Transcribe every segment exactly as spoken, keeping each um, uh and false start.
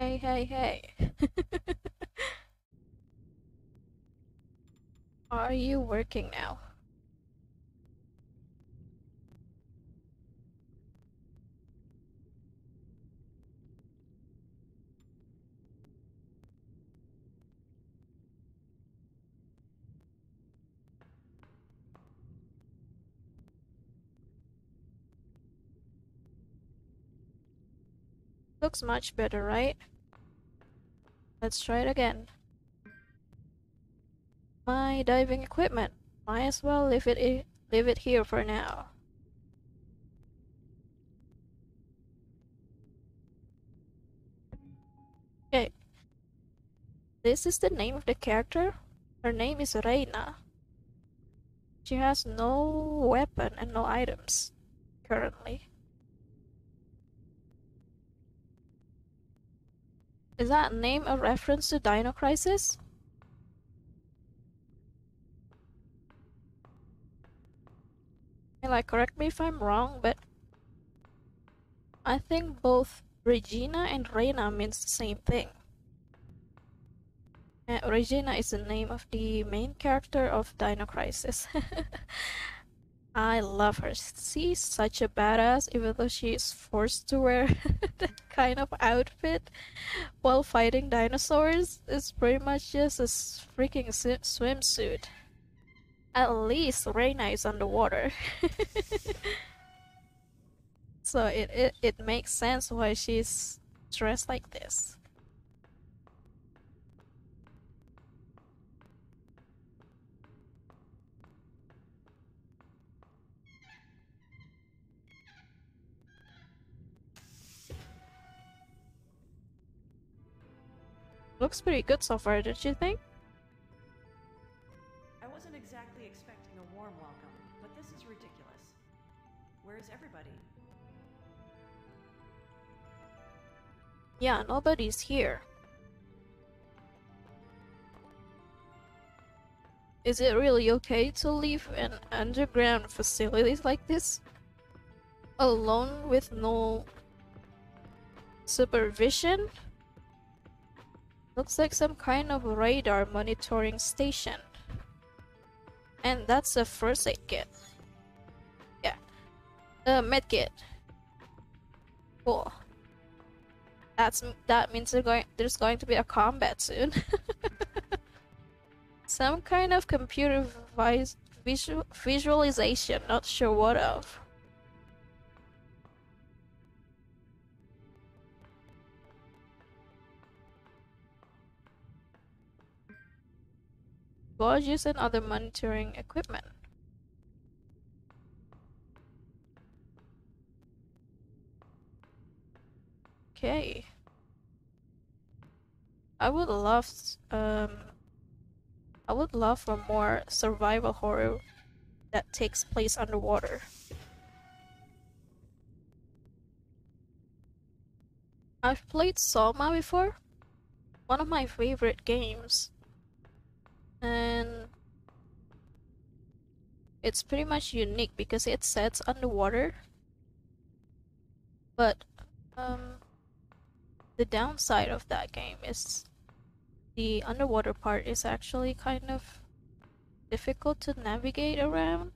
Hey, hey, hey. Are you working now? Looks much better, right? Let's try it again. My diving equipment. Might as well leave it leave it here for now. Okay. This is the name of the character. Her name is Reina. She has no weapon and no items currently. Is that name a reference to Dino Crisis? And like, correct me if I'm wrong, but I think both Regina and Reina means the same thing. Uh, Regina is the name of the main character of Dino Crisis. I love her. She's such a badass, even though she is forced to wear that kind of outfit while fighting dinosaurs. It's pretty much just a freaking swimsuit. At least Reina is underwater. So it, it, it makes sense why she's dressed like this. Looks pretty good so far, don't you think? I wasn't exactly expecting a warm welcome, but this is ridiculous. Where is everybody? Yeah, nobody's here. Is it really okay to leave an underground facility like this? Alone with no supervision? Looks like some kind of radar monitoring station. And that's a first aid kit. Yeah. A med kit. Cool. That's, that means they're going, there's going to be a combat soon. Some kind of computer vis, visual, visualization, not sure what of. Gauges and other monitoring equipment. Okay. I would love, um, I would love for more survival horror that takes place underwater. I've played Soma before. One of my favorite games. And it's pretty much unique because it sets underwater, but um, the downside of that game is the underwater part is actually kind of difficult to navigate around.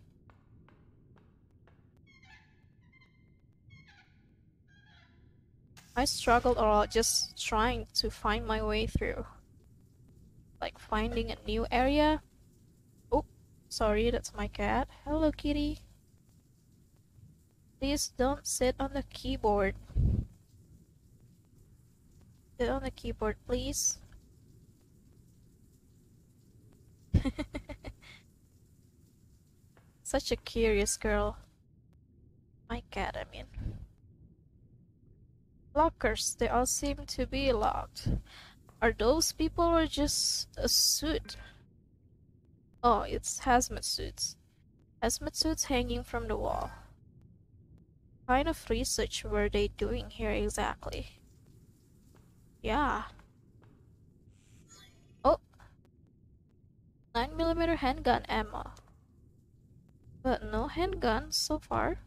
I struggled a lot just trying to find my way through. Like finding a new area. Oh, sorry, that's my cat. Hello, kitty. Please don't sit on the keyboard. Sit on the keyboard, please. Such a curious girl. My cat, I mean. Lockers, they all seem to be locked. Are those people or just a suit? Oh, it's hazmat suits. Hazmat suits hanging from the wall. What kind of research were they doing here exactly? Yeah. Oh! nine millimeter handgun ammo. But no handgun so far.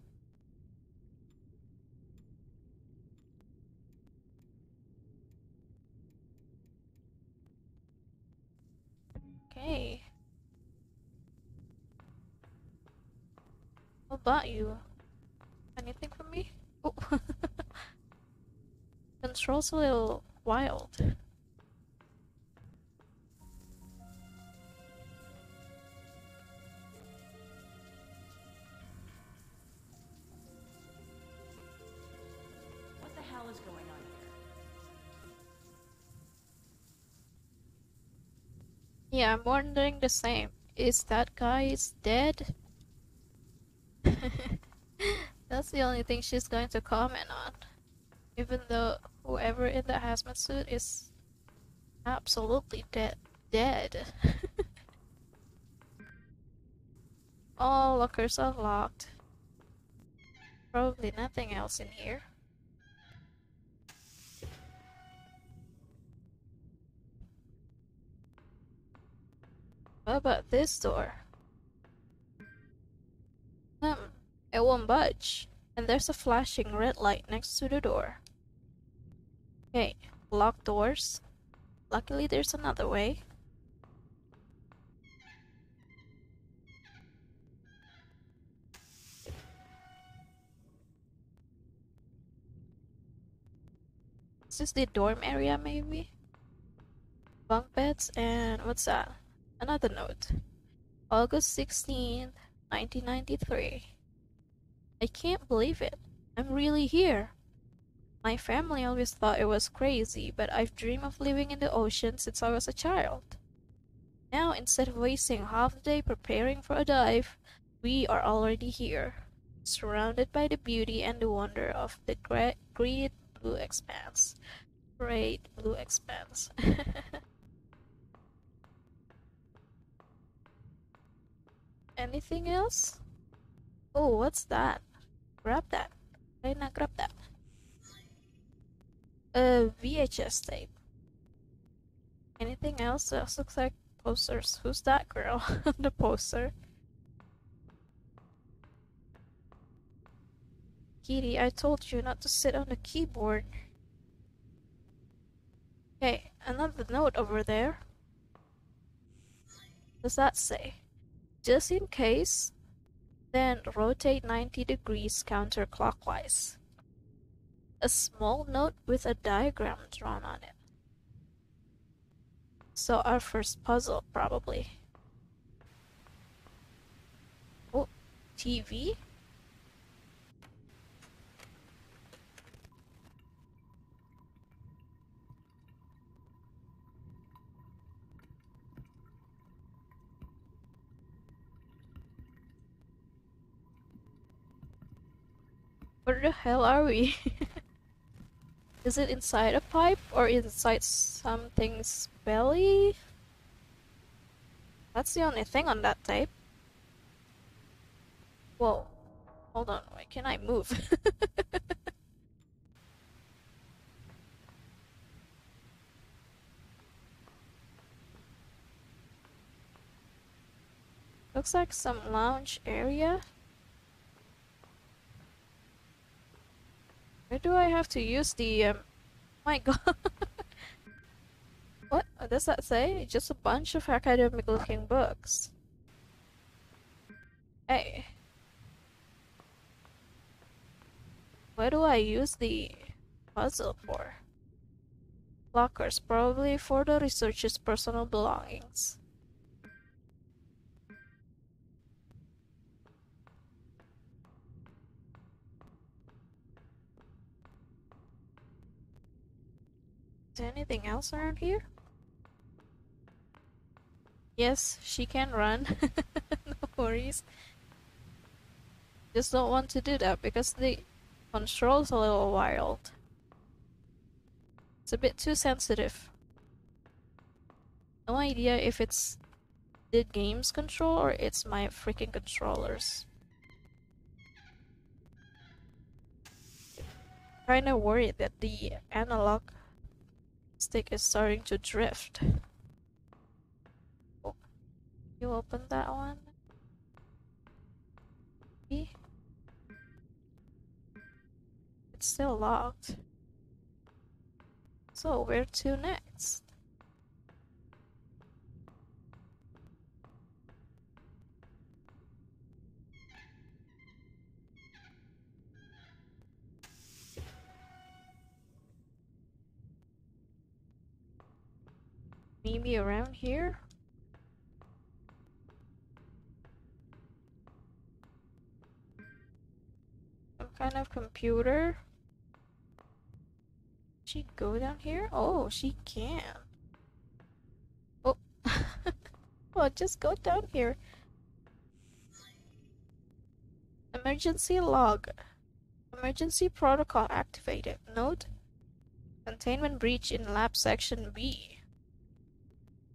bought you. Anything from me? Oh. Controls a little wild. Yeah, I'm wondering the same. Is that guy is dead? That's the only thing she's going to comment on. Even though whoever in the hazmat suit is absolutely dead. Dead. All lockers are locked. Probably nothing else in here. What about this door? Hmm, it won't budge. And there's a flashing red light next to the door. Okay, lock doors. Luckily there's another way. Is this the dorm area maybe? Bunk beds and what's that? Another note. August sixteenth, nineteen ninety-three. I can't believe it. I'm really here. My family always thought it was crazy, but I've dreamed of living in the ocean since I was a child. Now, instead of wasting half the day preparing for a dive, we are already here, surrounded by the beauty and the wonder of the great, great blue expanse. Great blue expanse. Anything else? Oh, what's that? Grab that. Reina, grab that. A V H S tape. Anything else? That looks like posters. Who's that girl? The poster. Kitty, I told you not to sit on the keyboard. Okay, another note over there. What does that say? Just in case, then rotate ninety degrees counterclockwise. A small note with a diagram drawn on it. So our first puzzle, probably. Oh, T V? Where the hell are we? Is it inside a pipe or inside something's belly? That's the only thing on that tape. Whoa. Hold on, why can't I move? Looks like some lounge area. Where do I have to use the, um, my god. What? What does that say? Just a bunch of academic looking books. Hey. Where do I use the puzzle for? Lockers, probably for the researcher's personal belongings. Is there anything else around here? Yes, she can run. No worries. Just don't want to do that because the control's a little wild. It's a bit too sensitive. No idea if it's the game's control or it's my freaking controllers. Kinda worried that the analog stick is starting to drift. Oh, you open that one. See? It's still locked. So where to next? Maybe around here? Some kind of computer? Can she go down here? Oh, she can. Oh. Well, just go down here. Emergency log. Emergency protocol activated. Note: containment breach in lab section B.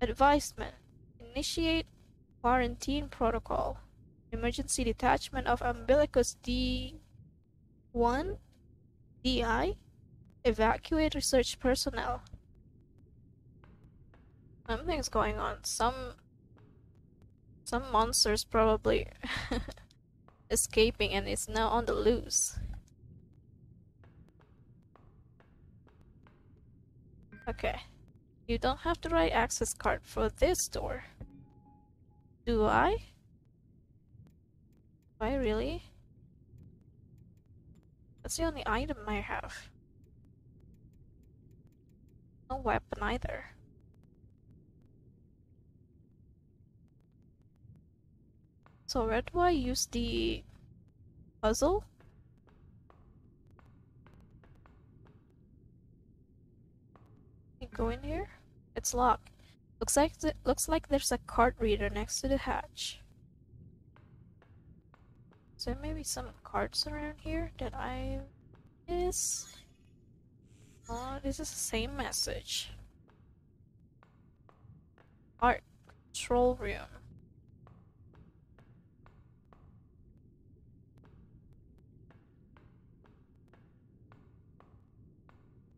Advisement: initiate quarantine protocol. Emergency detachment of Umbilicus D one D I. Evacuate research personnel. Something's going on. Some some monsters probably escaping and is now on the loose. Okay. You don't have the right access card for this door. Do I? Do I really? That's the only item I have. No weapon either. So where do I use the puzzle? Go in here. It's locked. Looks like th looks like there's a card reader next to the hatch. Is there maybe some cards around here that I miss? Oh, this is the same message. Art control room.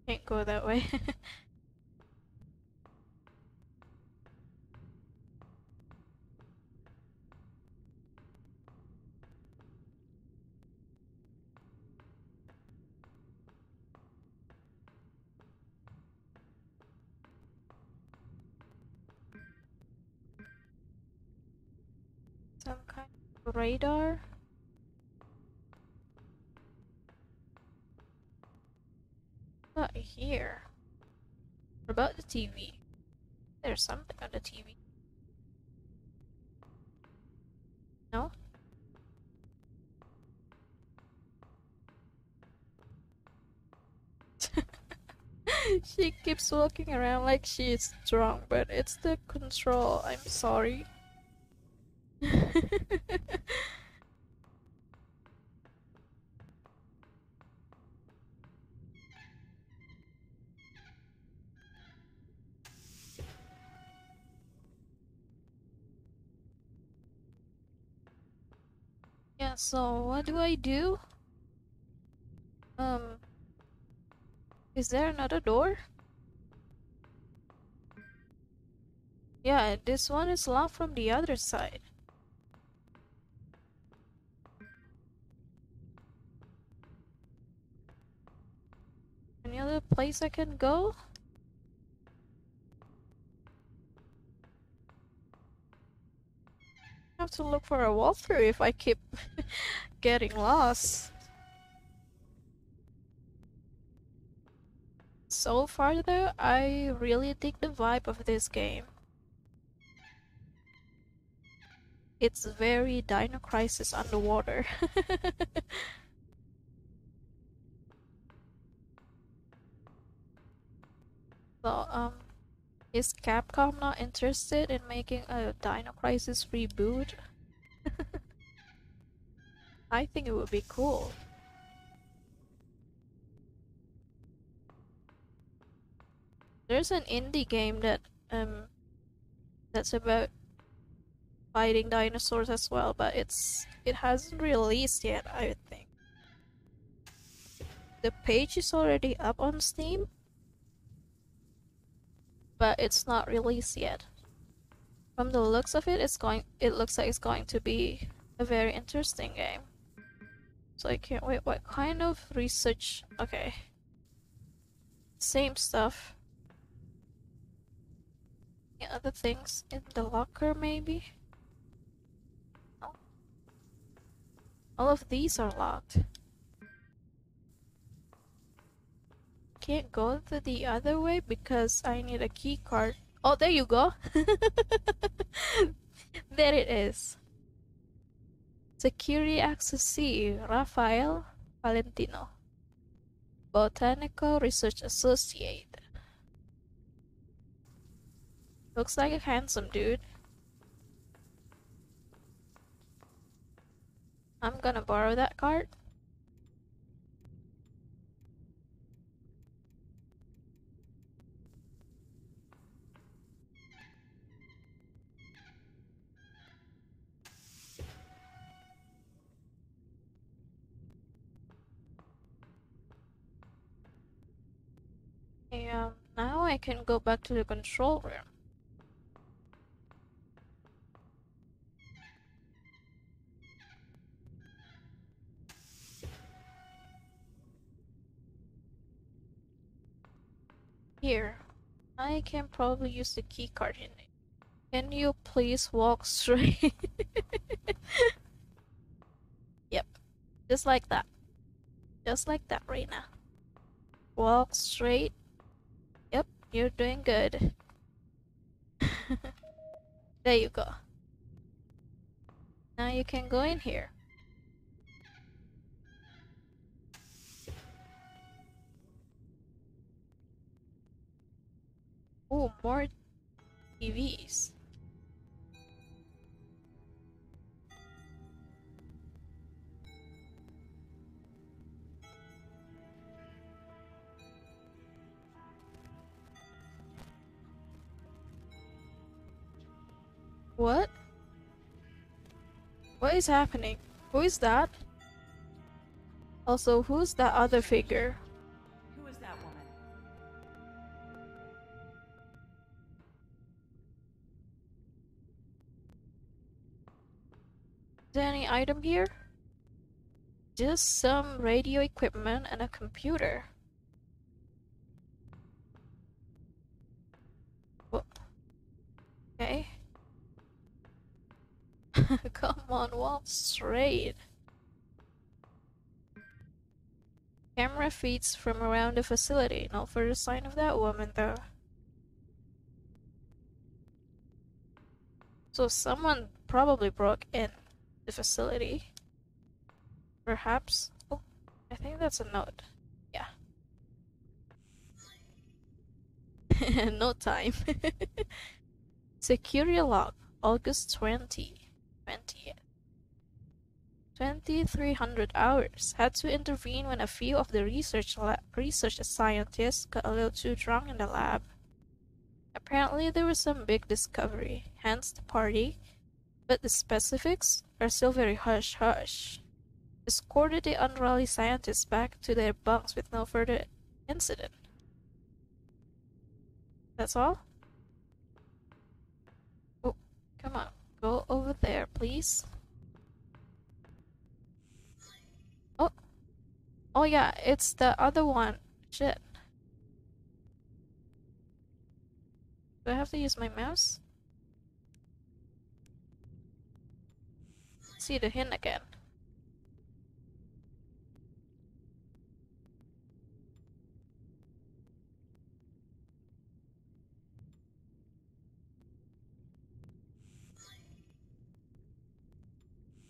Can't go that way. Some kind of radar. Not here. What about the T V? There's something on the T V. No? She keeps walking around like she's drunk, but it's the control. I'm sorry. Yeah, so what do I do? Um, is there another door? Yeah, this one is locked from the other side. Any other place I can go? I have to look for a walkthrough if I keep getting lost. So far though, I really dig the vibe of this game. It's very Dino Crisis underwater. So, um, is Capcom not interested in making a Dino Crisis reboot? I think it would be cool. There's an indie game that um that's about fighting dinosaurs as well, but it's it hasn't released yet, I think. The page is already up on Steam, but it's not released yet. From the looks of it, it's going. It looks like it's going to be a very interesting game. So I can't wait. What kind of research? Okay. Same stuff. Any other things in the locker, maybe? No. All of these are locked. Can't go the other way because I need a key card. Oh, there you go. There it is. Security Access C, Rafael Valentino, Botanical Research Associate. Looks like a handsome dude. I'm gonna borrow that card. And now I can go back to the control room. Here, I can probably use the key card in it. Can you please walk straight? Yep, just like that. Just like that, Reina. Walk straight. You're doing good. There you go. Now you can go in here. Oh, more T Vs. What? What is happening? Who is that? Also, who's that other figure? Who is that woman? Is there any item here? Just some radio equipment and a computer. Whoop. Okay. Come on, walk straight. Camera feeds from around the facility. No further sign of that woman, though. So someone probably broke in the facility. Perhaps. Oh, I think that's a note. Yeah. No time. Security log, August twentieth. twenty-three hundred hours. Had to intervene when a few of the research research scientists got a little too drunk in the lab. Apparently there was some big discovery, hence the party, but the specifics are still very hush-hush. Escorted the unruly scientists back to their bunks with no further incident. That's all? Oh, come on, go over there, please. Oh yeah, it's the other one. Shit. Do I have to use my mouse? See the hint again.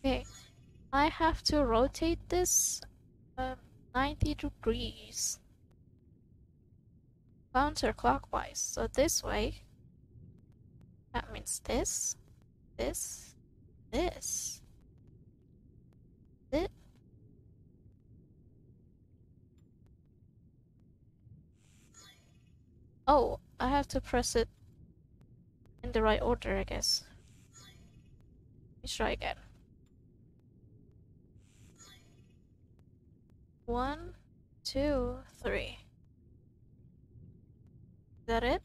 Okay. I have to rotate this um ninety degrees counterclockwise, so this way. That means this, this, this, this. Oh, I have to press it in the right order, I guess. Let's try again. One, two, three. Is that it?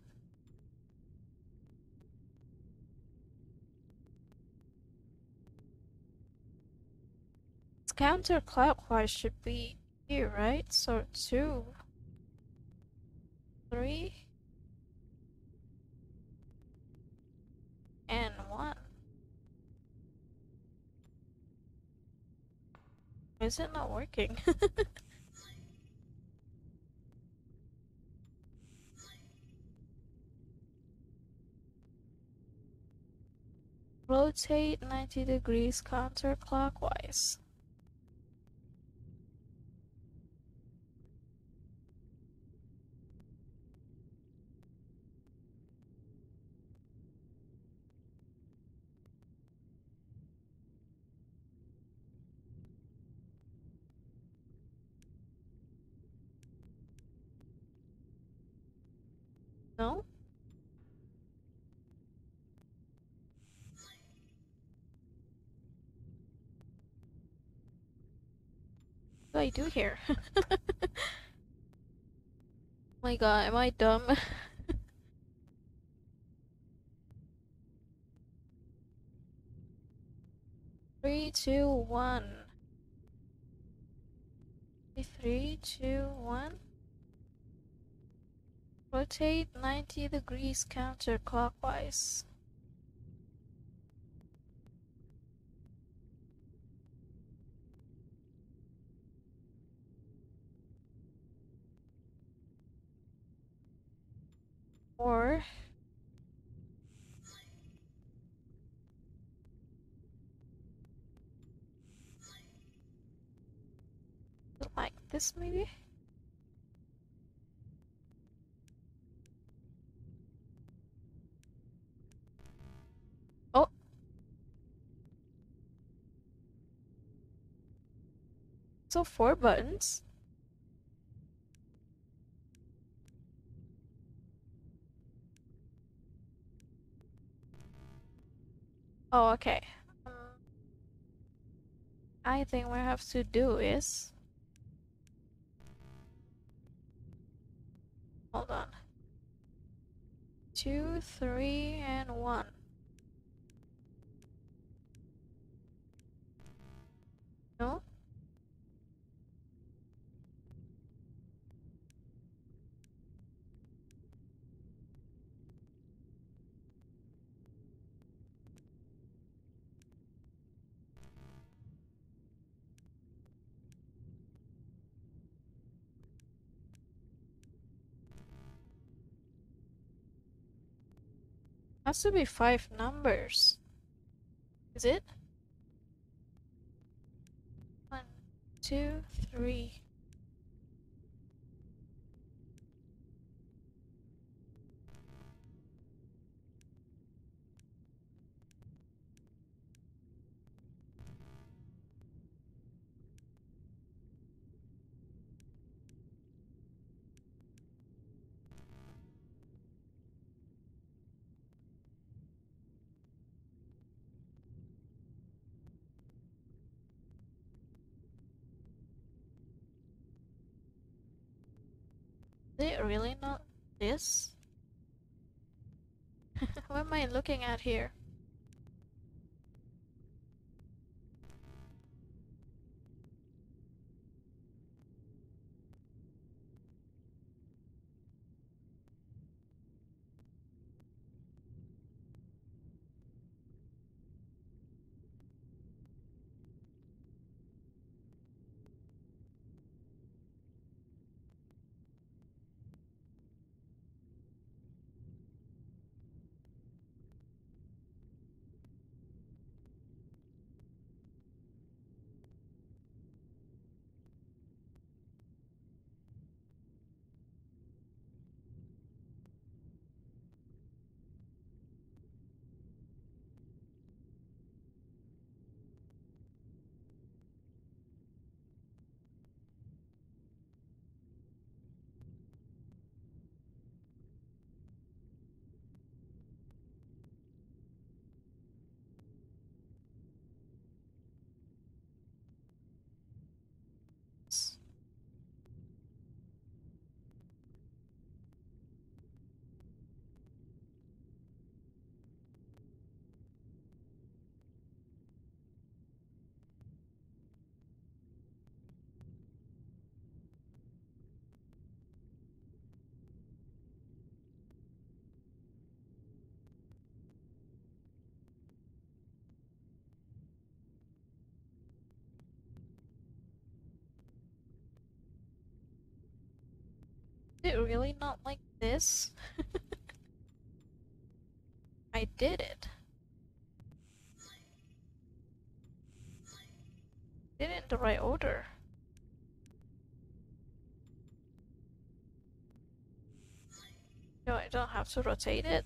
It's counterclockwise, should be here, right? So two, three, and one. Is it not working? Rotate ninety degrees counterclockwise. No? What do I do here? My god, am I dumb? Three, two, one. Three, two, one. Rotate ninety degrees counterclockwise. Or like this maybe? So four buttons. Oh, okay. Um, I think what I have to do is hold on. Two, three, and one. No? Has to be five numbers. Is it? One, two, three. Is it really not this? What am I looking at here? It really not like this? I did it. my odor. No, I don't have to rotate it.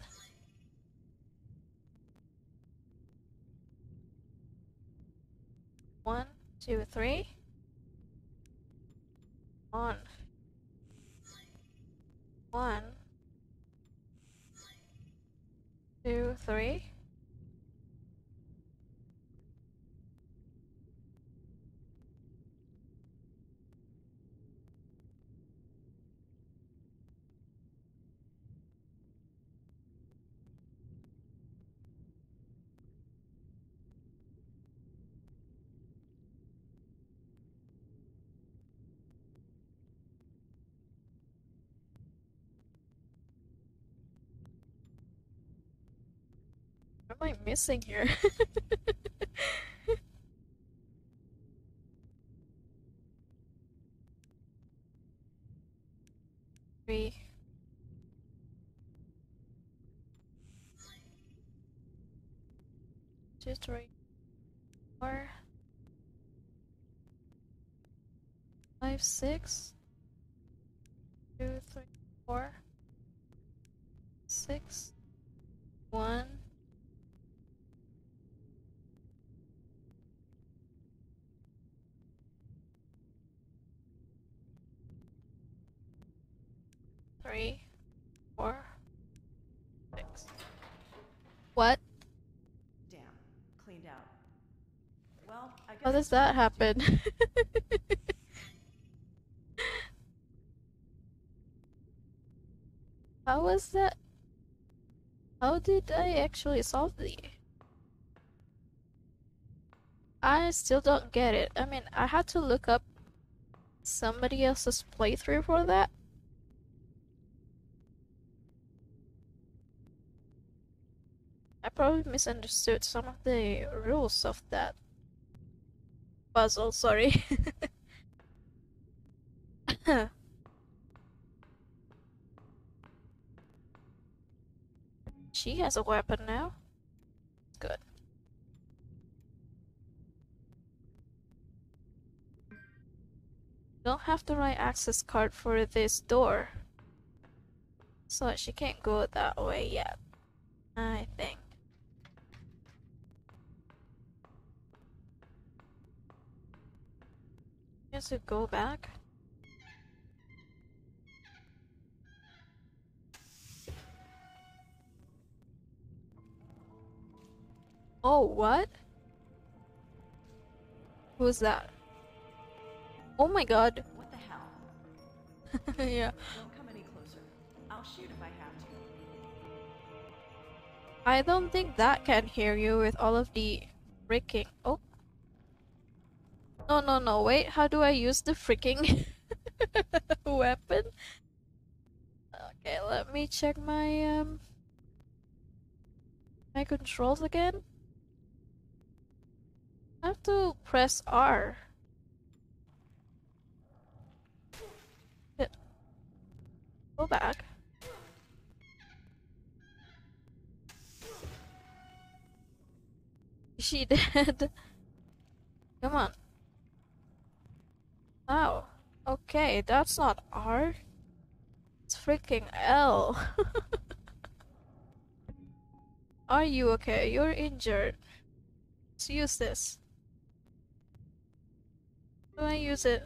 One, two, three. On. One. Two, three. What am I missing here? Three. Two, three, four, five, six, two, three, four, six, one. Three, four, six. What? Damn, cleaned out. Well, I guess. How does that happen? How was that? How did I actually solve the? I still don't get it. I mean, I had to look up somebody else's playthrough for that. I probably misunderstood some of the rules of that puzzle, sorry. She has a weapon now. Good. Don't have the right access card for this door, so she can't go that way yet, I think. Just to go back. Oh, what? Who's that? Oh my god. What the hell? Yeah. Don't come any closer. I'll shoot if I have to. I don't think that can hear you with all of the freaking. Oh. No, no, no, wait, how do I use the freaking weapon? Okay, let me check my, um, my controls again. I have to press R. Go back. Is she dead? Come on. Oh, okay, that's not R. It's freaking L. Are you okay? You're injured. Let's use this. How do I use it?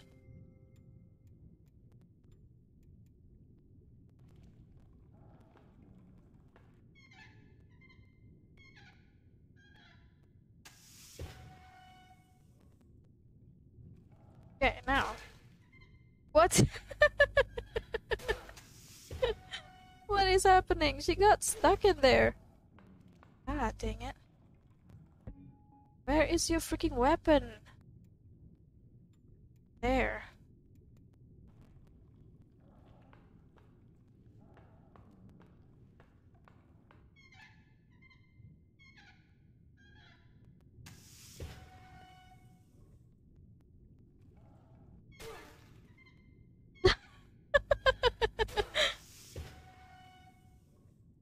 Okay, now. What? What is happening? She got stuck in there. Ah, dang it. Where is your freaking weapon? There.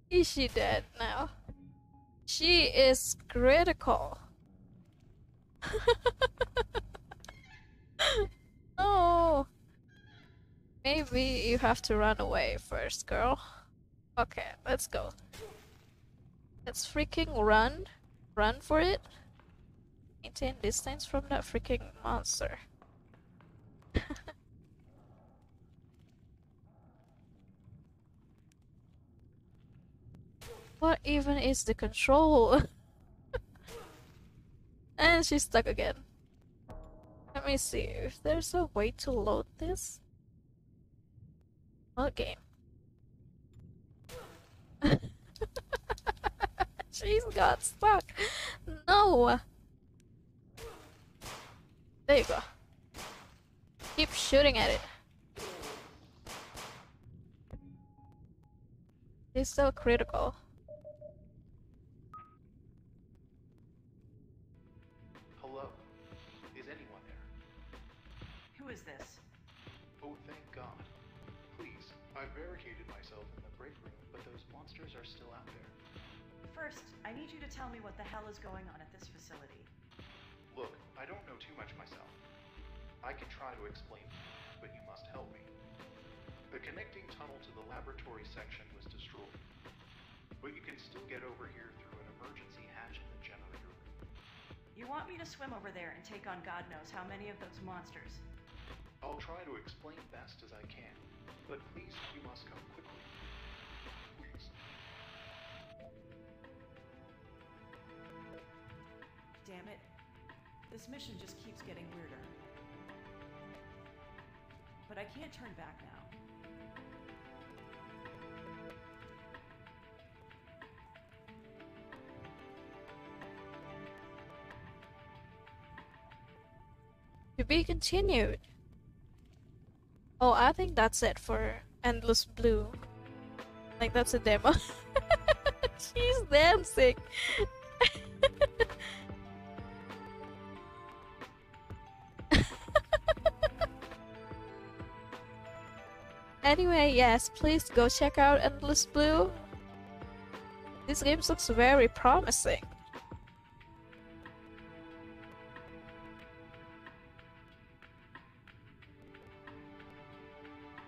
Is she dead now? She is critical. No! Maybe you have to run away first, girl. Okay, let's go. Let's freaking run. Run for it. Maintain distance from that freaking monster. What even is the control? And she's stuck again. Let me see if there's a way to load this. Okay. She's got stuck. No. There you go. Keep shooting at it. She's still critical. Is this? Oh, thank God. Please, I barricaded myself in the break room, but those monsters are still out there. First, I need you to tell me what the hell is going on at this facility. Look, I don't know too much myself. I can try to explain, but you must help me. The connecting tunnel to the laboratory section was destroyed, but you can still get over here through an emergency hatch in the generator room. You want me to swim over there and take on God knows how many of those monsters? I'll try to explain best as I can, but please, you must come quickly. Please. Damn it. This mission just keeps getting weirder. But I can't turn back now. To be continued. Oh, I think that's it for Endless Blue. Like, that's a demo. She's dancing. Anyway, yes, please go check out Endless Blue. This game looks very promising.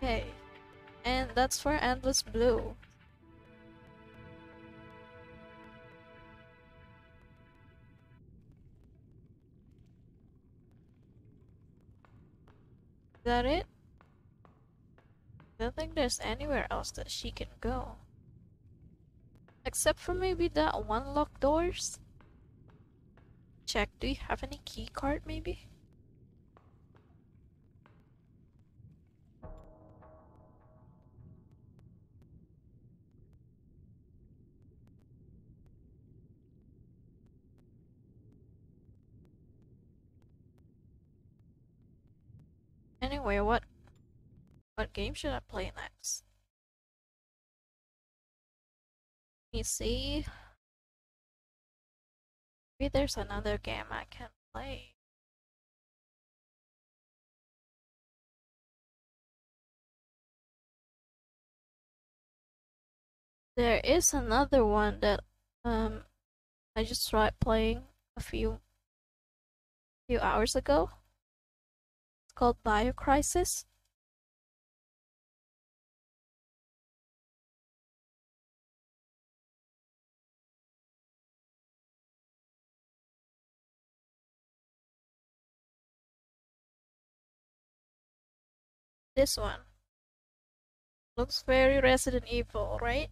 Okay, and that's for Endless Blue. Is that it? I don't think there's anywhere else that she can go. Except for maybe that one locked doors. Check, do you have any key card maybe? Anyway, what what game should I play next? Let me see. Maybe there's another game I can play. There is another one that um I just tried playing a few few hours ago. Called BioCrisis. This one looks very Resident Evil, right?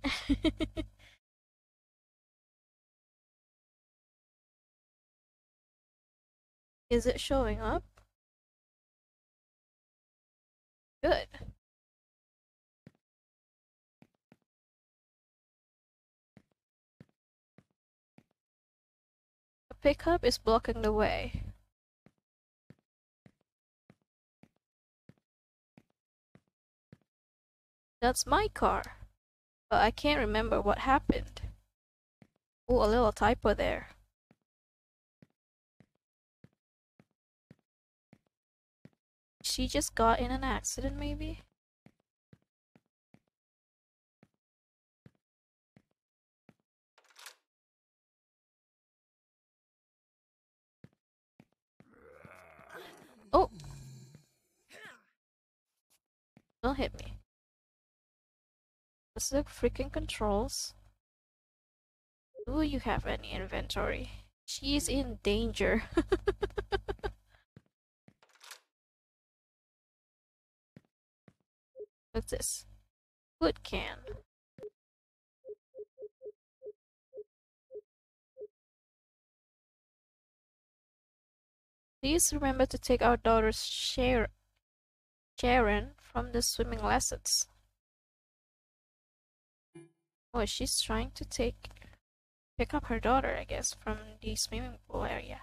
Is it showing up? Good. The pickup is blocking the way. That's my car, but I can't remember what happened. Ooh, a little typo there. She just got in an accident, maybe? Oh! Don't hit me. What's the freaking controls? Do you have any inventory? She's in danger. What's this? Food can. Please remember to take our daughter's share, Sharon, from the swimming lessons. Oh, she's trying to take pick up her daughter, I guess, from the swimming pool area.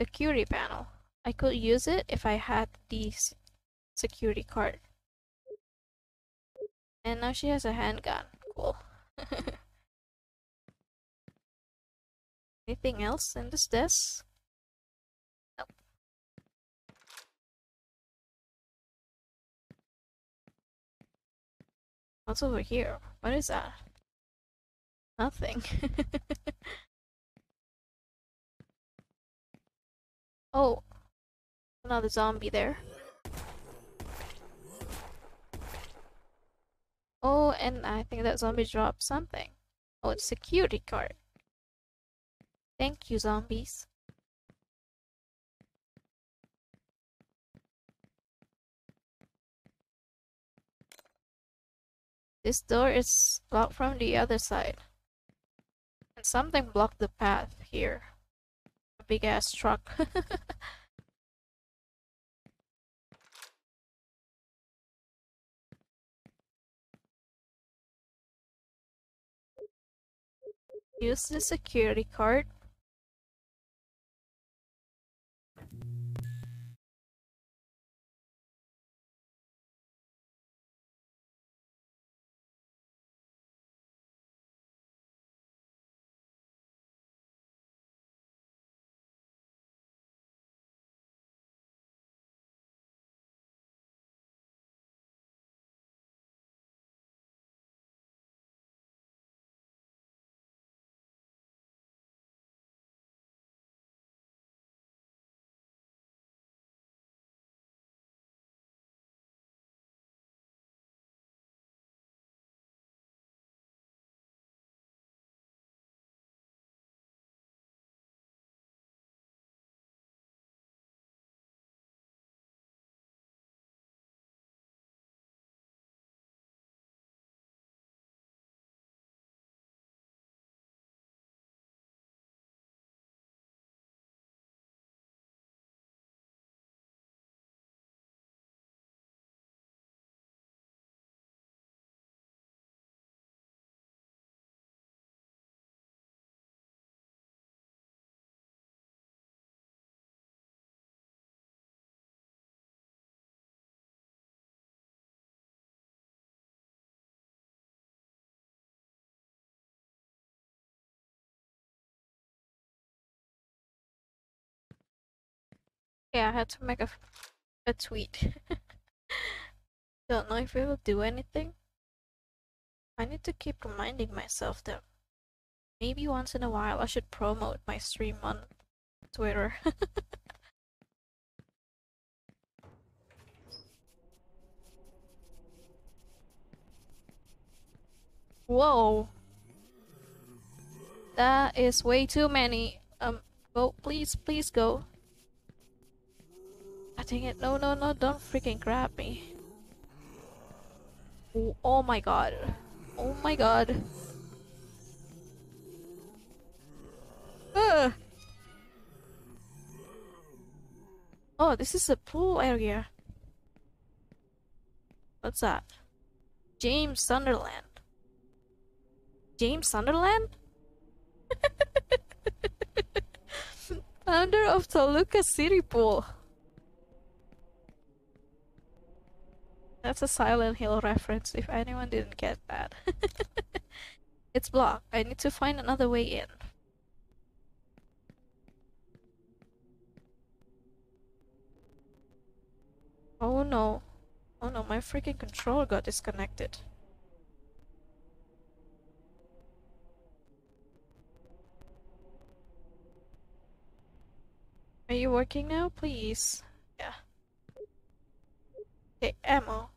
Security panel. I could use it if I had the security card. And now she has a handgun. Cool. Anything else in this desk? What's over here? What is that? Nothing. Oh, another zombie there. Oh, and I think that zombie dropped something. Oh, it's a security card. Thank you, zombies. This door is blocked from the other side. And something blocked the path here. A big ass truck. Use the security card. Yeah, I had to make a, a tweet. Don't know if it will do anything. I need to keep reminding myself that maybe once in a while I should promote my stream on Twitter. Whoa! That is way too many. Um, go, please, please go. I dang it, no, no, no, don't freaking grab me. Oh, oh my god. Oh my god. Ugh. Oh, this is a pool area. What's that? James Sunderland. James Sunderland? Founder of Toluca City Pool. That's a Silent Hill reference, if anyone didn't get that. It's blocked. I need to find another way in. Oh no. Oh no, my freaking control got disconnected. Are you working now? Please. Yeah. Okay, ammo.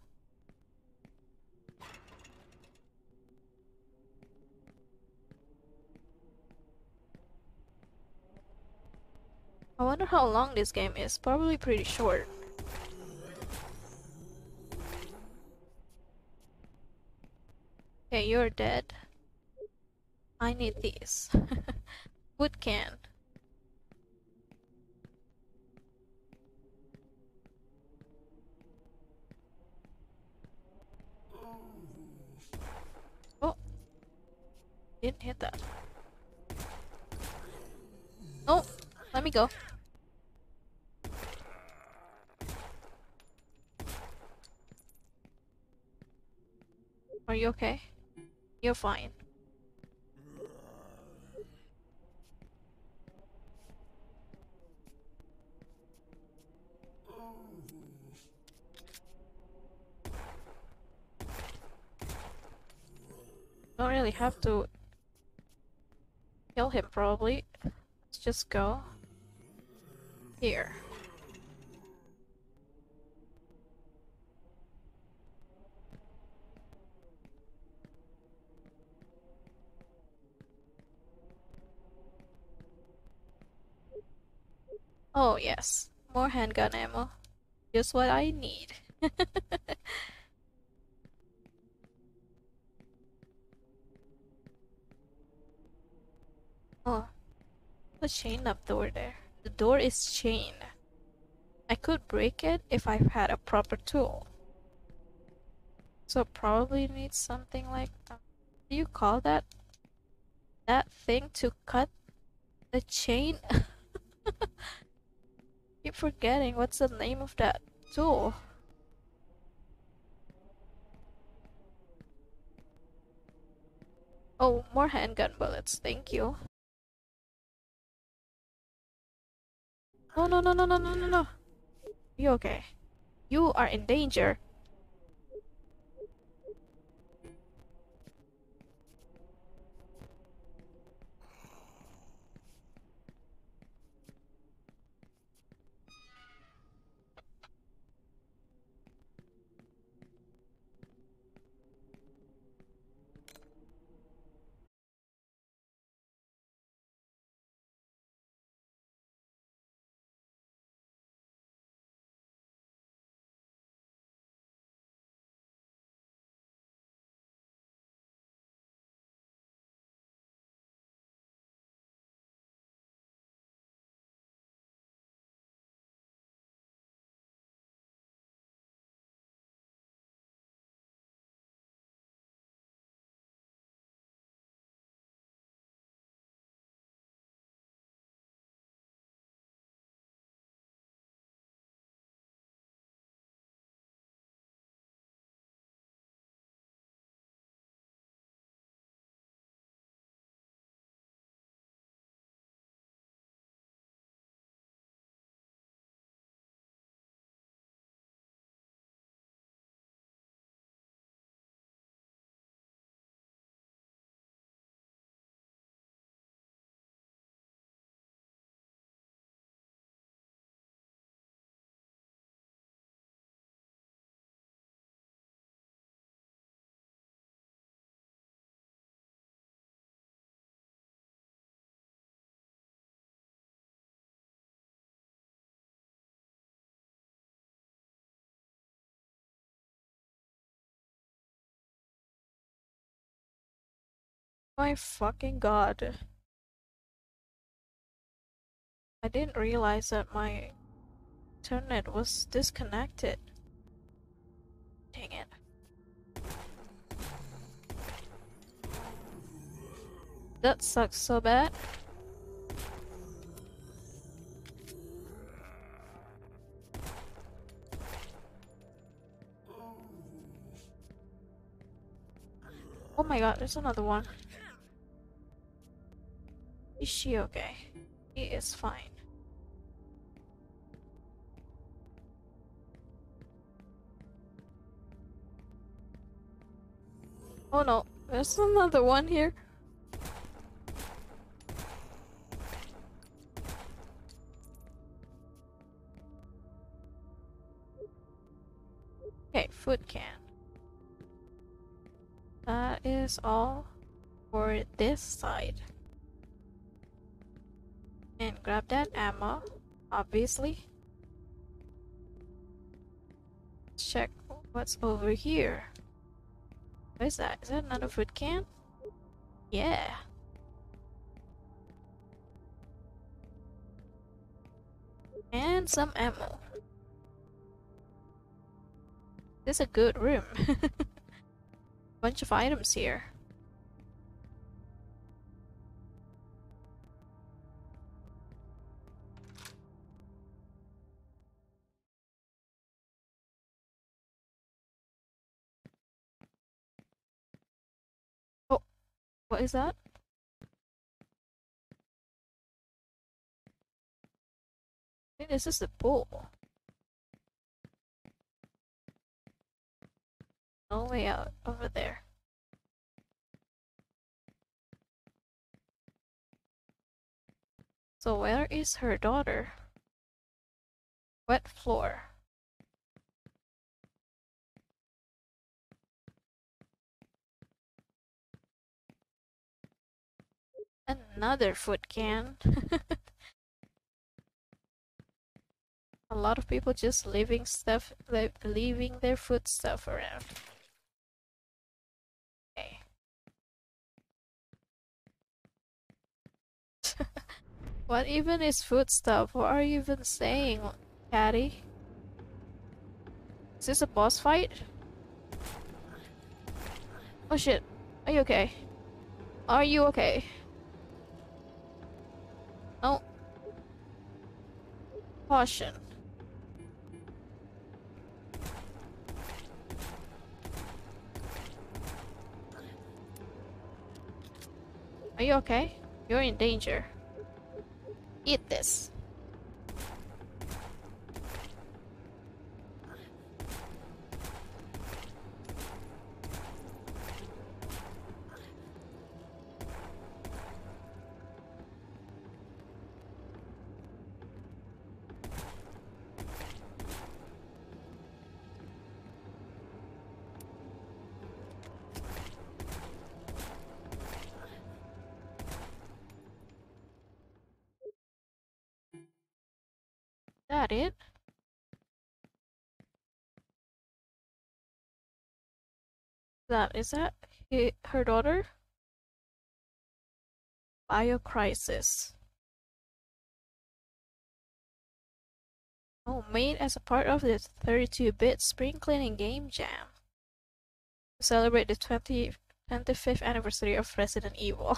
I wonder how long this game is. Probably pretty short. Okay, you're dead. I need these. Wood can. Oh. Didn't hit that. Oh, let me go. Are you okay? You're fine. Don't really have to kill him, probably. Let's just go here. Oh yes, more handgun ammo. Just what I need. Oh, the chain up door there. The door is chained. I could break it if I had a proper tool. So probably need something like that. Do you call that? That thing to cut the chain? Keep forgetting what's the name of that tool. Oh, more handgun bullets, thank you. No, no, no, no, no, no, no, no. You okay? You are in danger. My fucking god. I didn't realize that my internet was disconnected. Dang it. That sucks so bad. Oh my god, there's another one. Is she okay? She is fine. Oh no, there's another one here. Okay, food can. That is all for this side. And grab that ammo. obviously. Let's check what's over here. What is that? Is that another food can? Yeah. And some ammo. This is a good room. Bunch of items here. Oh, what is that? I think this is the pool. No way out over there. So where is her daughter? Wet floor. Another foot can. A lot of people just leaving stuff, like leaving their food stuff around. Okay. What even is food stuff? What are you even saying, Caddy? Is this a boss fight? Oh shit. Are you okay? Are you okay? No. Caution. Are you okay? You're in danger. Eat this. That it? That is that he, her daughter? BioCrisis. Oh, made as a part of the thirty-two bit spring cleaning game jam to celebrate the twenty, twenty-fifth anniversary of Resident Evil.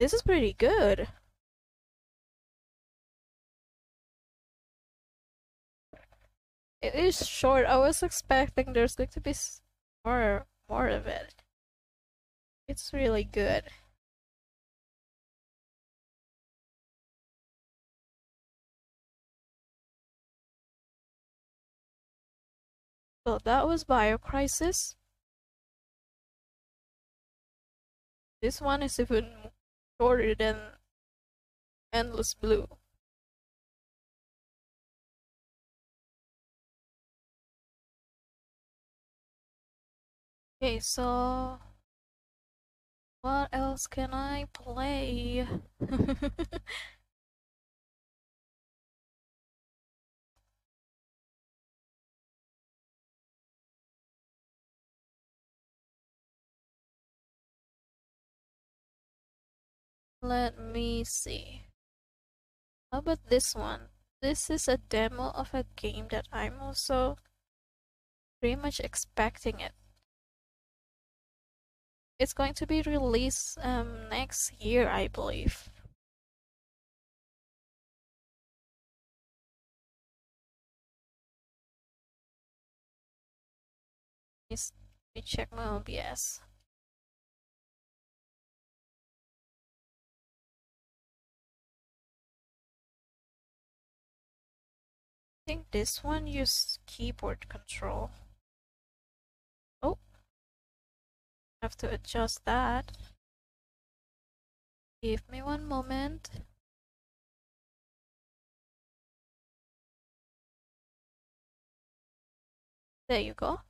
This is pretty good. It is short. I was expecting there's going to be more, more of it. It's really good. So that was BioCrisis. This one is even shorter than Endless Blue. Okay, so what else can I play? Let me see. How about this one? This is a demo of a game that I'm also pretty much expecting it. It's going to be released um, next year, I believe. Let me check my O B S. I think this one uses keyboard control. Have to adjust that. Give me one moment. There you go.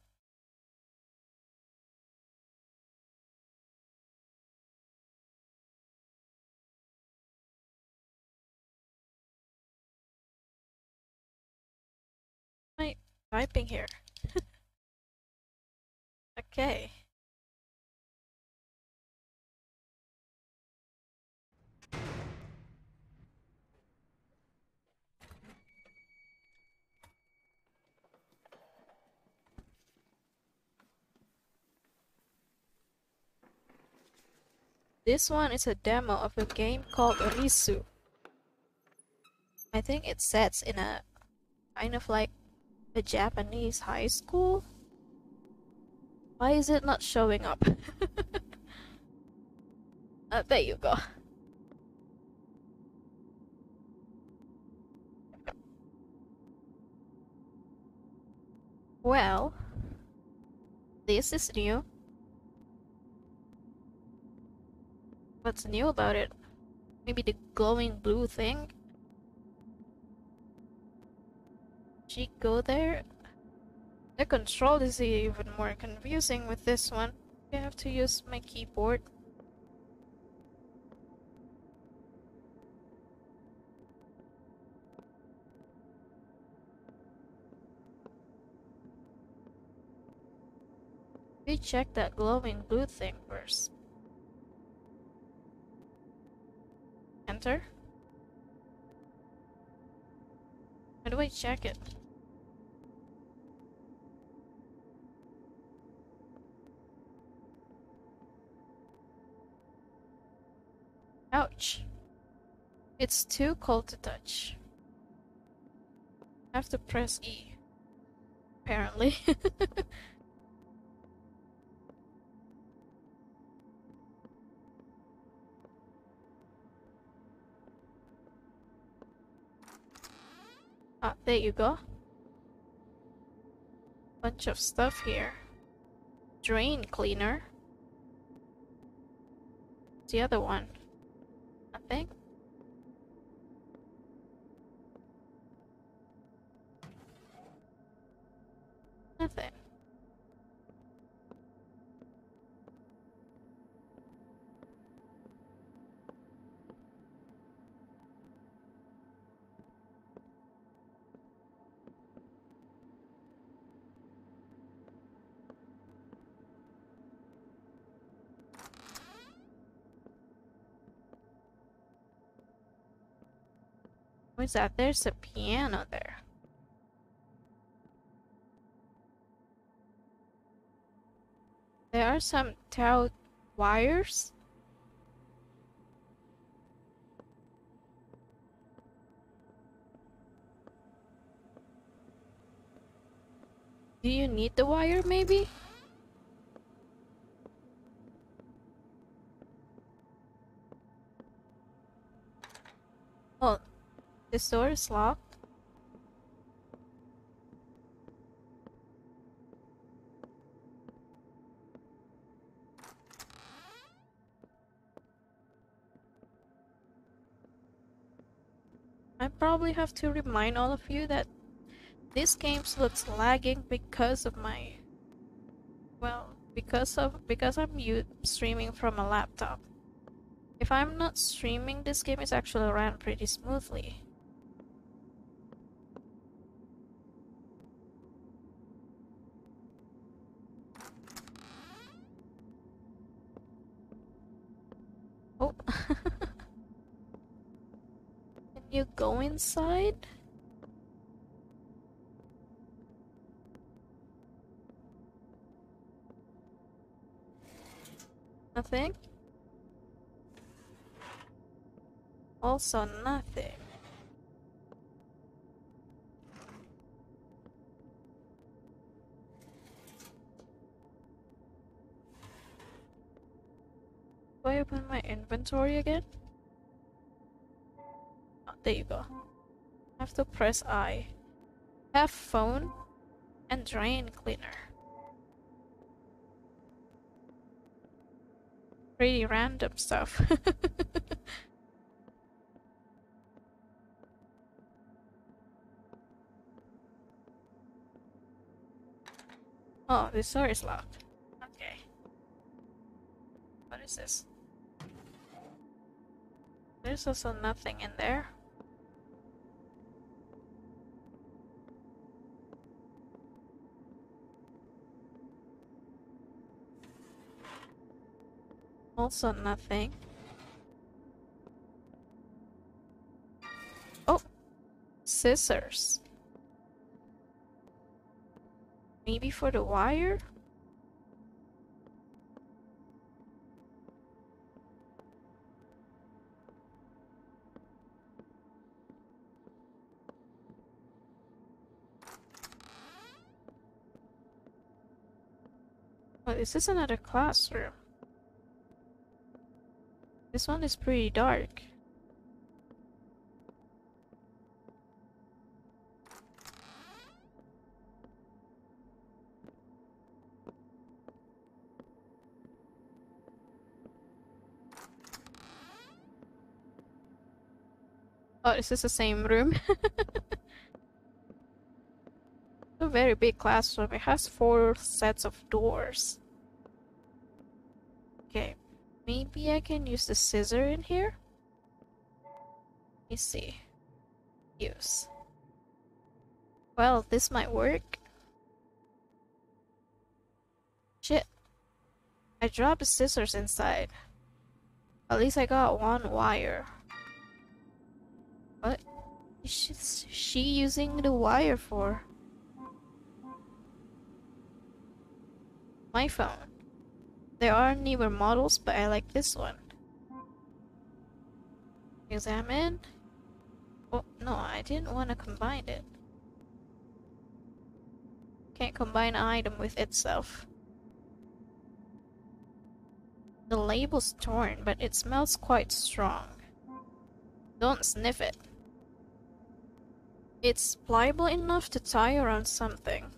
typing here. Okay. This one is a demo of a game called Risu. I think it sets in a kind of like a Japanese high school. Why is it not showing up? uh, there you go. Well, this is new. What's new about it? Maybe the glowing blue thing? She go there? The control is even more confusing with this one. I have to use my keyboard. We check that glowing blue thing first. Enter. How do I check it? Ouch. It's too cold to touch. I have to press E. Apparently. Ah, there you go. Bunch of stuff here. Drain cleaner. What's the other one? Nothing. Nothing. What's that? There's a piano there. There are some towel wires. Do you need the wire maybe? Oh. This door is locked. I probably have to remind all of you that this game looks lagging because of my... Well, because of because I'm streaming from a laptop. If I'm not streaming, this game is actually ran pretty smoothly. You go inside? Nothing? Also nothing. Do I open my inventory again? There you go. I have to press I. Have phone and drain cleaner. Pretty random stuff. Oh, this door is locked. Okay. What is this? There's also nothing in there. Also nothing. Oh! Scissors. Maybe for the wire? Wait, is this another classroom? This one is pretty dark. Oh, is this the same room? A very big classroom. It has four sets of doors. Okay, maybe I can use the scissor in here. Let me see. Use. Well, this might work. Shit. I dropped the scissors inside. At least I got one wire. What is she using the wire for? My phone. There are newer models, but I like this one. Examine. Oh no, I didn't want to combine it. Can't combine an item with itself. The label's torn, but it smells quite strong. Don't sniff it. It's pliable enough to tie around something.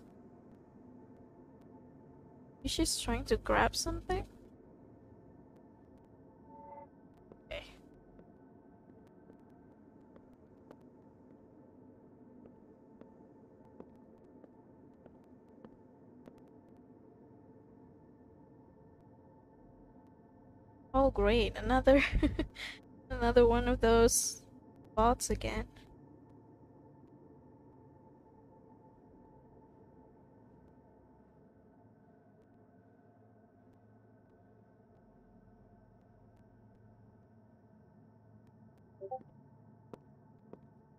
Is she trying to grab something? Okay. Oh great, another another one of those bots again.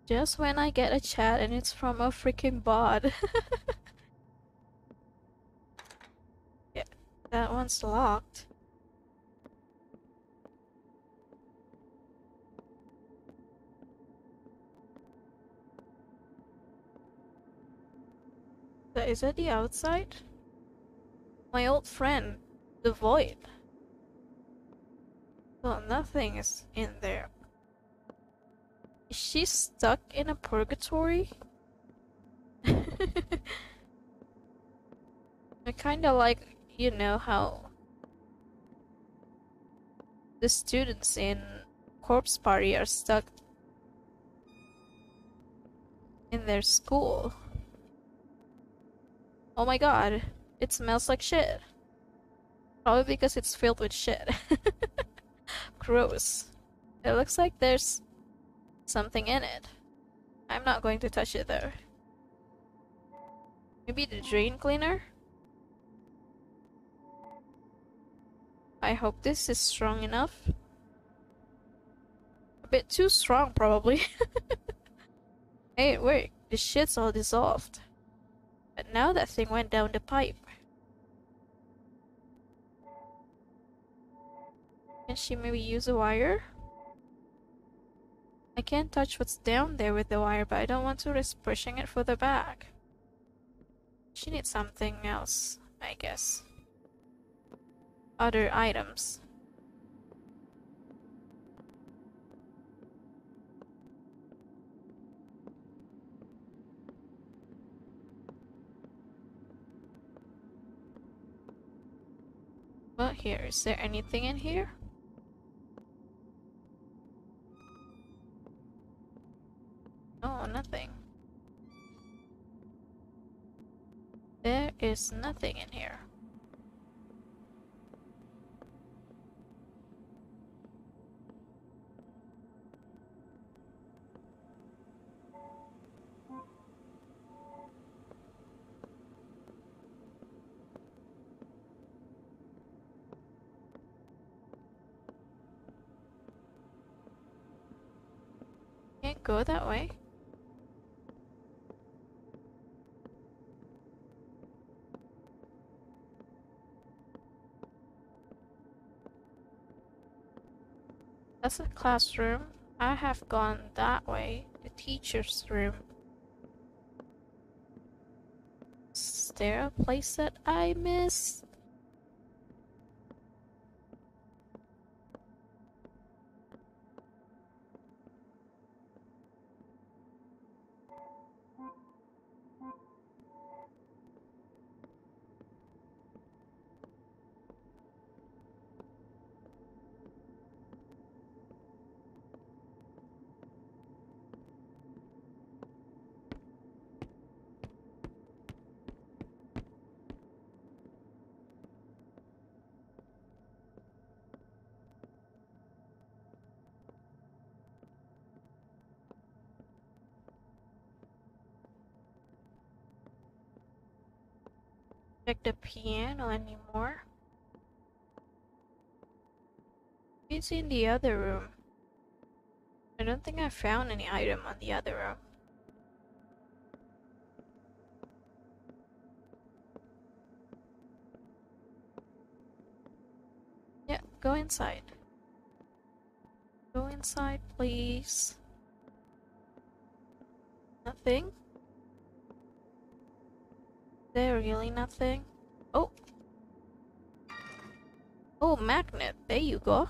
Just when I get a chat and it's from a freaking bot. Yeah, that one's locked. Is that the outside? My old friend, the void. Well, nothing is in there. Is she stuck in a purgatory? I kinda like, you know, how the students in Corpse Party are stuck in their school. Oh my god, it smells like shit. Probably because it's filled with shit. Gross. It looks like there's something in it. I'm not going to touch it though. Maybe the drain cleaner? I hope this is strong enough. A bit too strong probably. Hey, it worked. The shit's all dissolved. But now that thing went down the pipe. Can she maybe use a wire? I can't touch what's down there with the wire, but I don't want to risk pushing it further back. She needs something else, I guess. Other items. Well, here, is there anything in here? Oh, nothing. There is nothing in here. go that way? That's the classroom. I have gone that way, the teacher's room. Is there a place that I missed? The piano anymore. It's in the other room. I don't think I found any item on the other room. Yeah, go inside. Go inside, please. Nothing? Is there really nothing? Oh! Oh, magnet! There you go!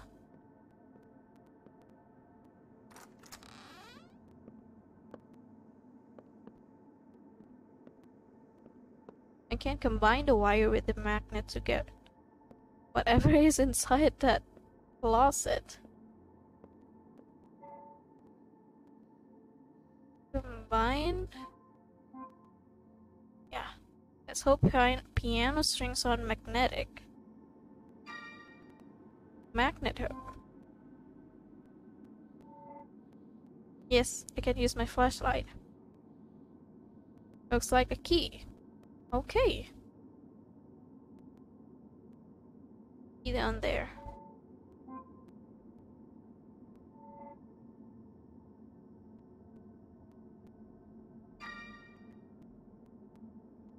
I can combine the wire with the magnet to get whatever is inside that closet. Combine? Yeah. Let's hope piano strings are magnetic. Magnet hook. Yes, I can use my flashlight. Looks like a key. Okay. Key down there.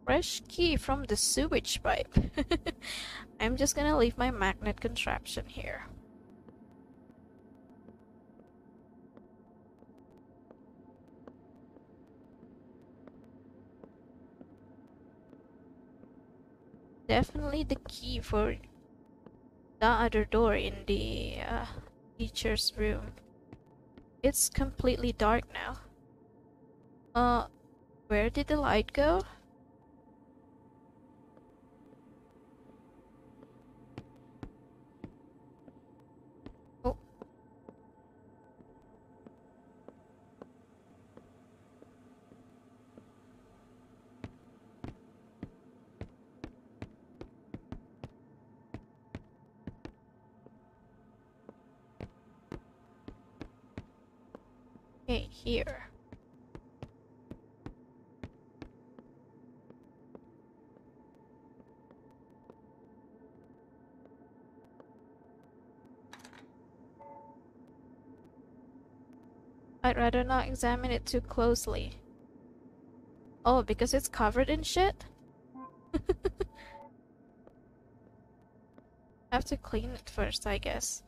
Fresh key from the sewage pipe. I'm just gonna leave my magnet contraption here. Definitely the key for the other door in the uh, teacher's room. It's completely dark now. Uh, where did the light go? Here. I'd rather not examine it too closely. Oh, because it's covered in shit? Have to clean it first, I guess.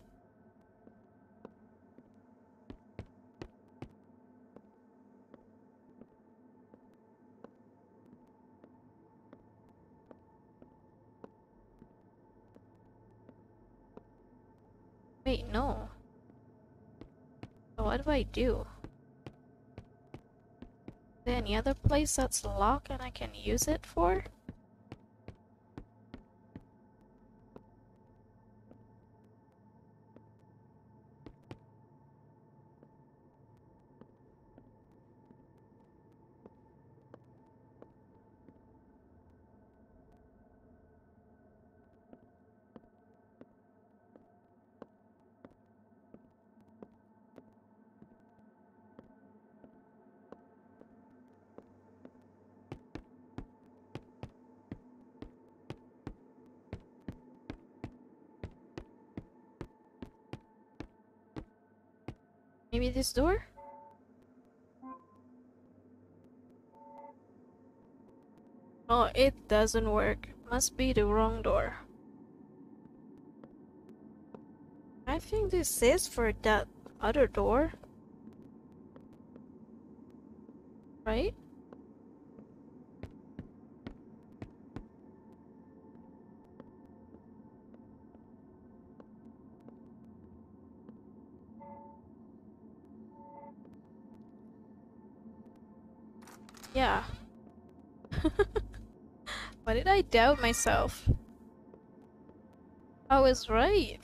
Wait, no. So what do I do? Is there any other place that's locked and I can use it for? Maybe this door? Oh, it doesn't work. Must be the wrong door. I think this is for that other door. Right? Yeah. Why did I doubt myself? I was right.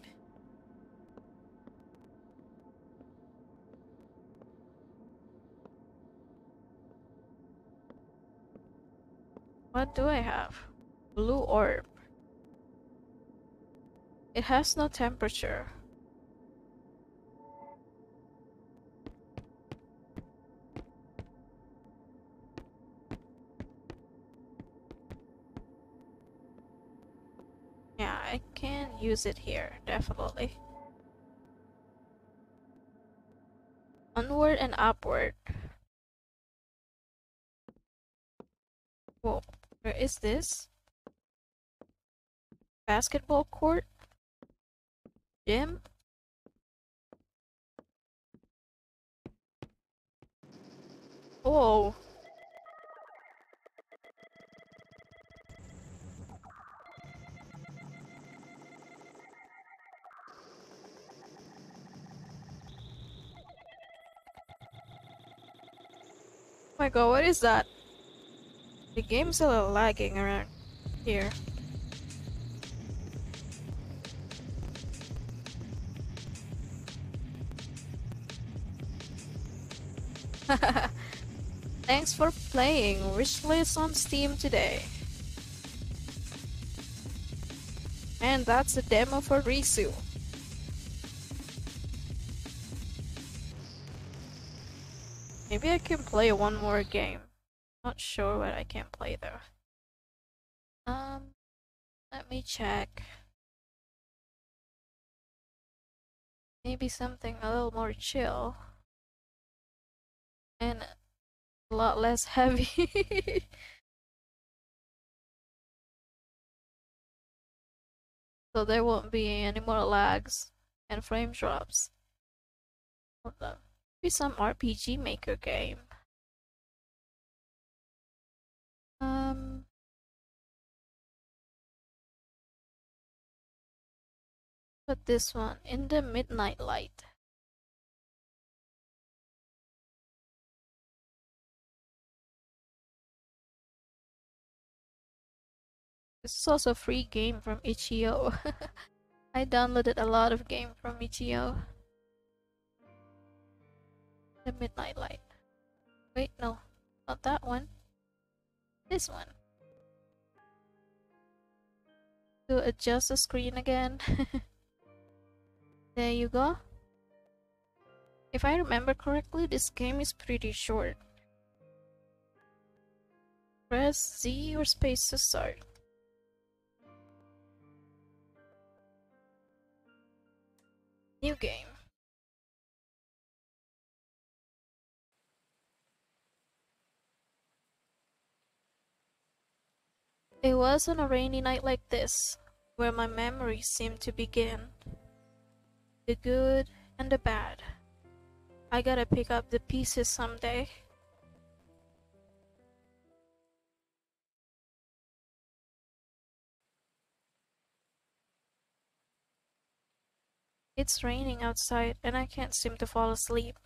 What do I have? Blue orb. It has no temperature. Yeah, I can use it here, definitely. Onward and upward. Whoa. Where is this? Basketball court? Gym? Whoa. Oh my god, what is that? The game's a little lagging around here. Thanks for playing. Wishlist on Steam today. And that's a demo for Risu. Maybe I can play one more game. Not sure what I can play though. Um, let me check. Maybe something a little more chill and a lot less heavy. So there won't be any more lags and frame drops. Hold on. Maybe some R P G Maker game. Um, but this one, In the Midnight Light. This is also a free game from itch dot i o. I downloaded a lot of games from itch dot i o. The Midnight Light. Wait, no, not that one. This one. To adjust the screen again. There you go. If I remember correctly, this game is pretty short. Press Z or space to start. New game. It was on a rainy night like this, where my memories seemed to begin. The good and the bad. I gotta pick up the pieces someday. It's raining outside and I can't seem to fall asleep.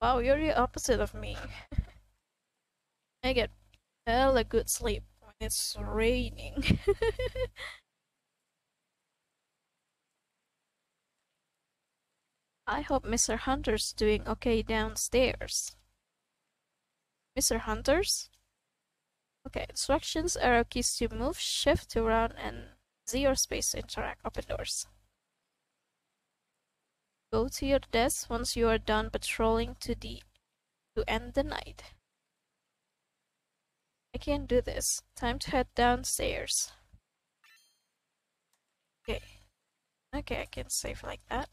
Wow, you're the opposite of me. I get hella good sleep. It's raining. I hope Mister Hunter's doing okay downstairs. Mister Hunter's? Okay, instructions are keys to move, shift to run, and Z or space to interact. Open doors. Go to your desk once you are done patrolling to the to end the night. I can't do this. Time to head downstairs. Okay. Okay, I can save like that.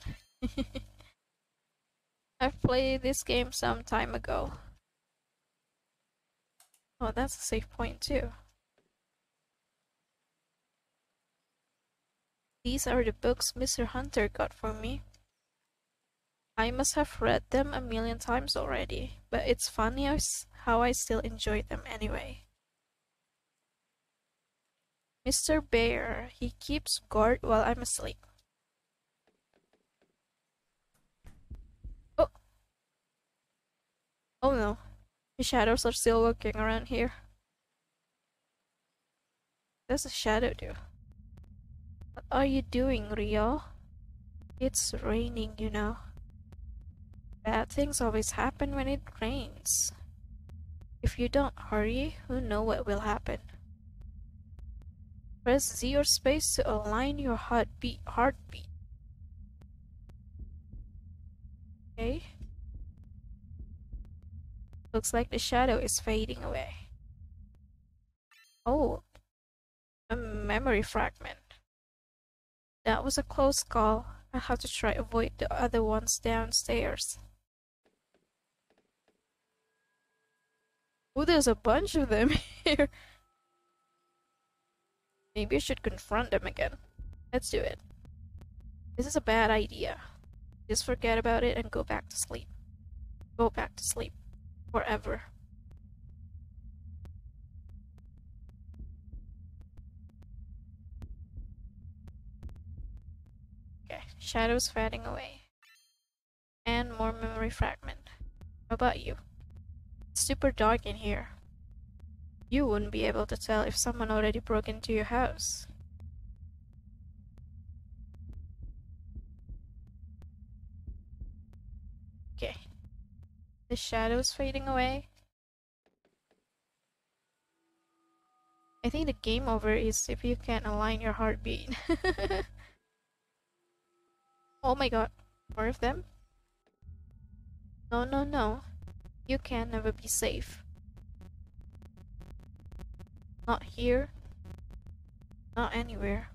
I've played this game some time ago. Oh, that's a save point too. These are the books Mister Hunter got for me. I must have read them a million times already, but it's funny how I still enjoy them anyway. Mister Bear, he keeps guard while I'm asleep. Oh! Oh no, the shadows are still walking around here. There's a shadow too. What are you doing, Rio? It's raining, you know. Bad things always happen when it rains. If you don't hurry, who knows what will happen? Press Z or space to align your heartbeat. Heartbeat. Okay. Looks like the shadow is fading away. Oh, a memory fragment. That was a close call. I have to try avoid the other ones downstairs. Oh, there's a bunch of them here. Maybe I should confront them again. Let's do it. This is a bad idea. Just forget about it and go back to sleep. Go back to sleep. Forever. Okay, shadows fading away. And more memory fragment. How about you? It's super dark in here. You wouldn't be able to tell if someone already broke into your house. Okay. The shadow's fading away. I think the game over is if you can't align your heartbeat. Oh my god. More of them? No, no, no. You can never be safe. Not here. Not anywhere.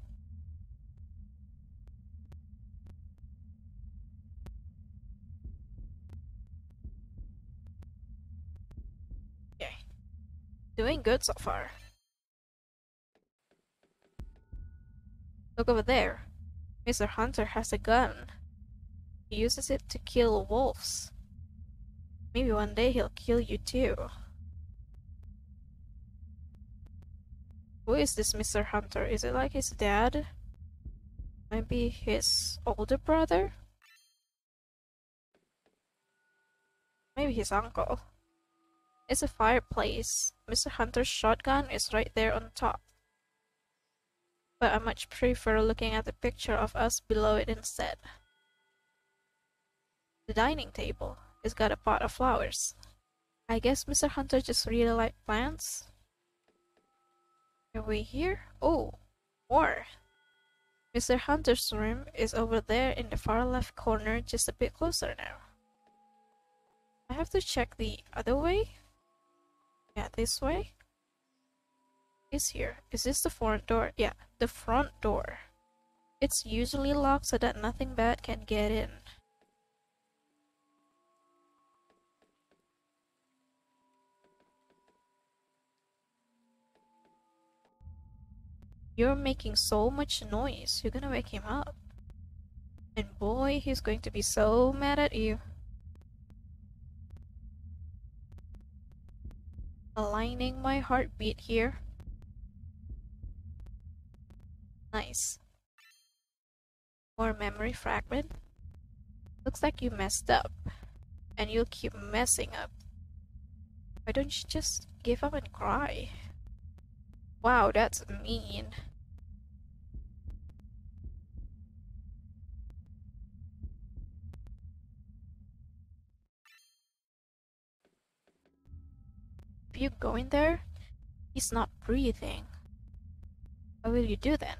Okay. Doing good so far. Look over there. Mister Hunter has a gun. He uses it to kill wolves. Maybe one day he'll kill you too. Who is this Mister Hunter? Is it like his dad? Maybe his older brother? Maybe his uncle. It's a fireplace. Mister Hunter's shotgun is right there on top. But I much prefer looking at the picture of us below it instead. The dining table. It's got a pot of flowers. I guess Mister Hunter just really likes plants. Are we here? Oh, more! Mister Hunter's room is over there in the far left corner, just a bit closer now. I have to check the other way? Yeah, this way? It's here. Is this the front door? Yeah, the front door. It's usually locked so that nothing bad can get in. You're making so much noise, you're gonna wake him up. And boy, he's going to be so mad at you. Aligning my heartbeat here. Nice. More memory fragment. Looks like you messed up. And you'll keep messing up. Why don't you just give up and cry? Wow, that's mean. If you go in there, he's not breathing. What will you do then?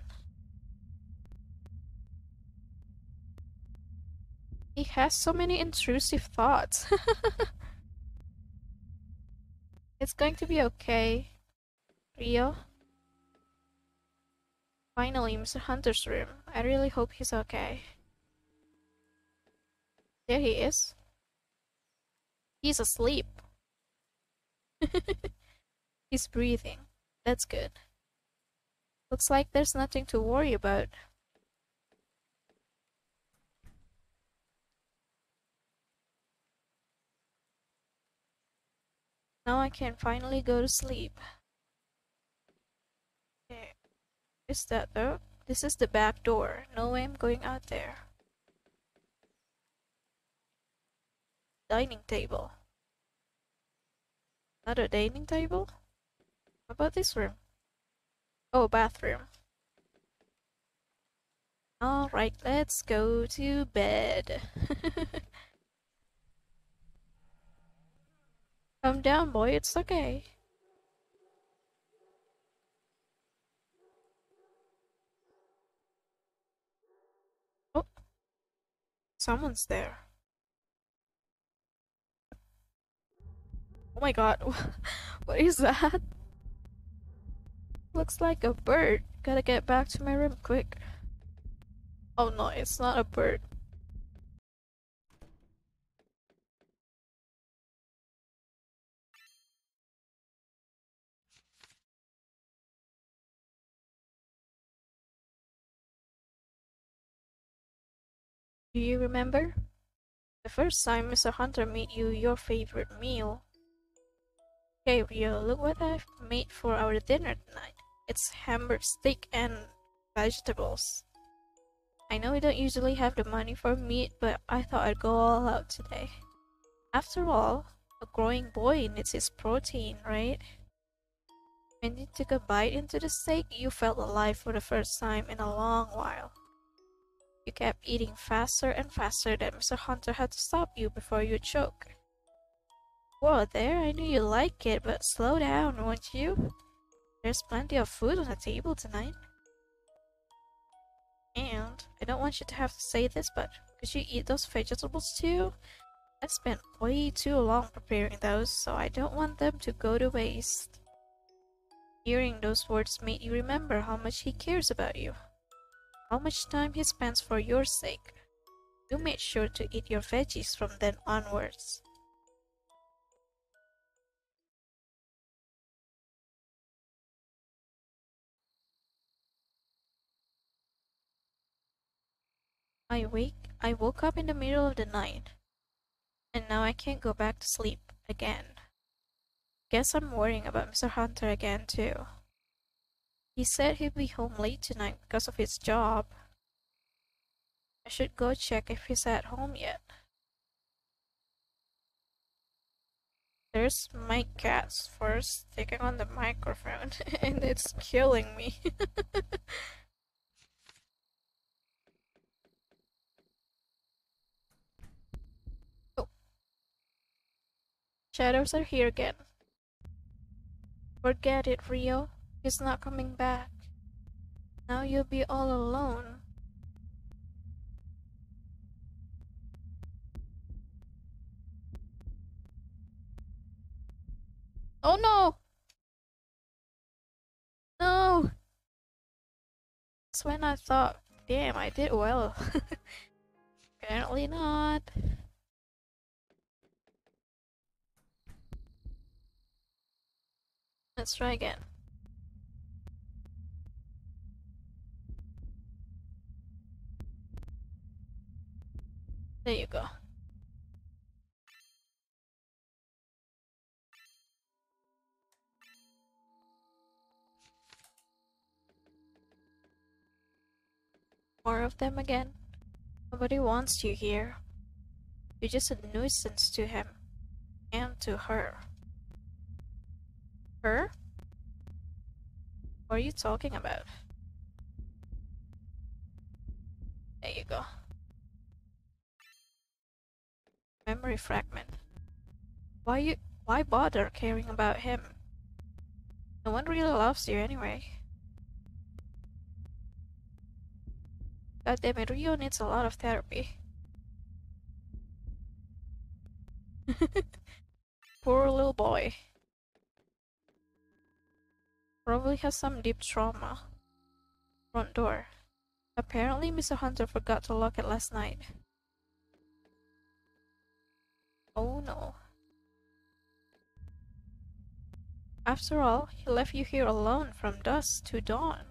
He has so many intrusive thoughts. It's going to be okay, Rio. Finally, Mister Hunter's room. I really hope he's okay. There he is. He's asleep. He's breathing. That's good. Looks like there's nothing to worry about. Now I can finally go to sleep. Okay. Is that though? This is the back door. No way I'm going out there. Dining table. Another dining table? How about this room? Oh, bathroom. Alright, let's go to bed. Calm down, boy, it's okay. Oh, someone's there. Oh my god, what is that? Looks like a bird. Gotta get back to my room quick. Oh no, it's not a bird. Do you remember? The first time Mister Hunter made you your favorite meal. Hey Rio, look what I've made for our dinner tonight. It's hamburger steak and vegetables. I know we don't usually have the money for meat, but I thought I'd go all out today. After all, a growing boy needs his protein, right? When you took a bite into the steak, you felt alive for the first time in a long while. You kept eating faster and faster that Mister Hunter had to stop you before you choke. Whoa there, I knew you like it, but slow down, won't you? There's plenty of food on the table tonight. And I don't want you to have to say this, but could you eat those vegetables too? I spent way too long preparing those, so I don't want them to go to waste. Hearing those words made you remember how much he cares about you. How much time he spends for your sake. You made sure to eat your veggies from then onwards. I wake I woke up in the middle of the night, and now I can't go back to sleep again. Guess I'm worrying about Mister Hunter again too. He said he'd be home late tonight because of his job. I should go check if he's at home yet. There's my cat's fur sticking on the microphone, and it's killing me. Shadows are here again. Forget it, Rio. He's not coming back. Now you'll be all alone. Oh no! No! That's when I thought, damn, I did well. Apparently not. Let's try again. There you go. More of them again. Nobody wants you here. You're just a nuisance to him. And to her. Her? What are you talking about? There you go. Memory fragment. Why you why bother caring about him? No one really loves you anyway. Goddamn it, Rio needs a lot of therapy. Poor little boy. Probably has some deep trauma. Front door. Apparently Mister Hunter forgot to lock it last night. Oh no. After all, he left you here alone from dusk to dawn.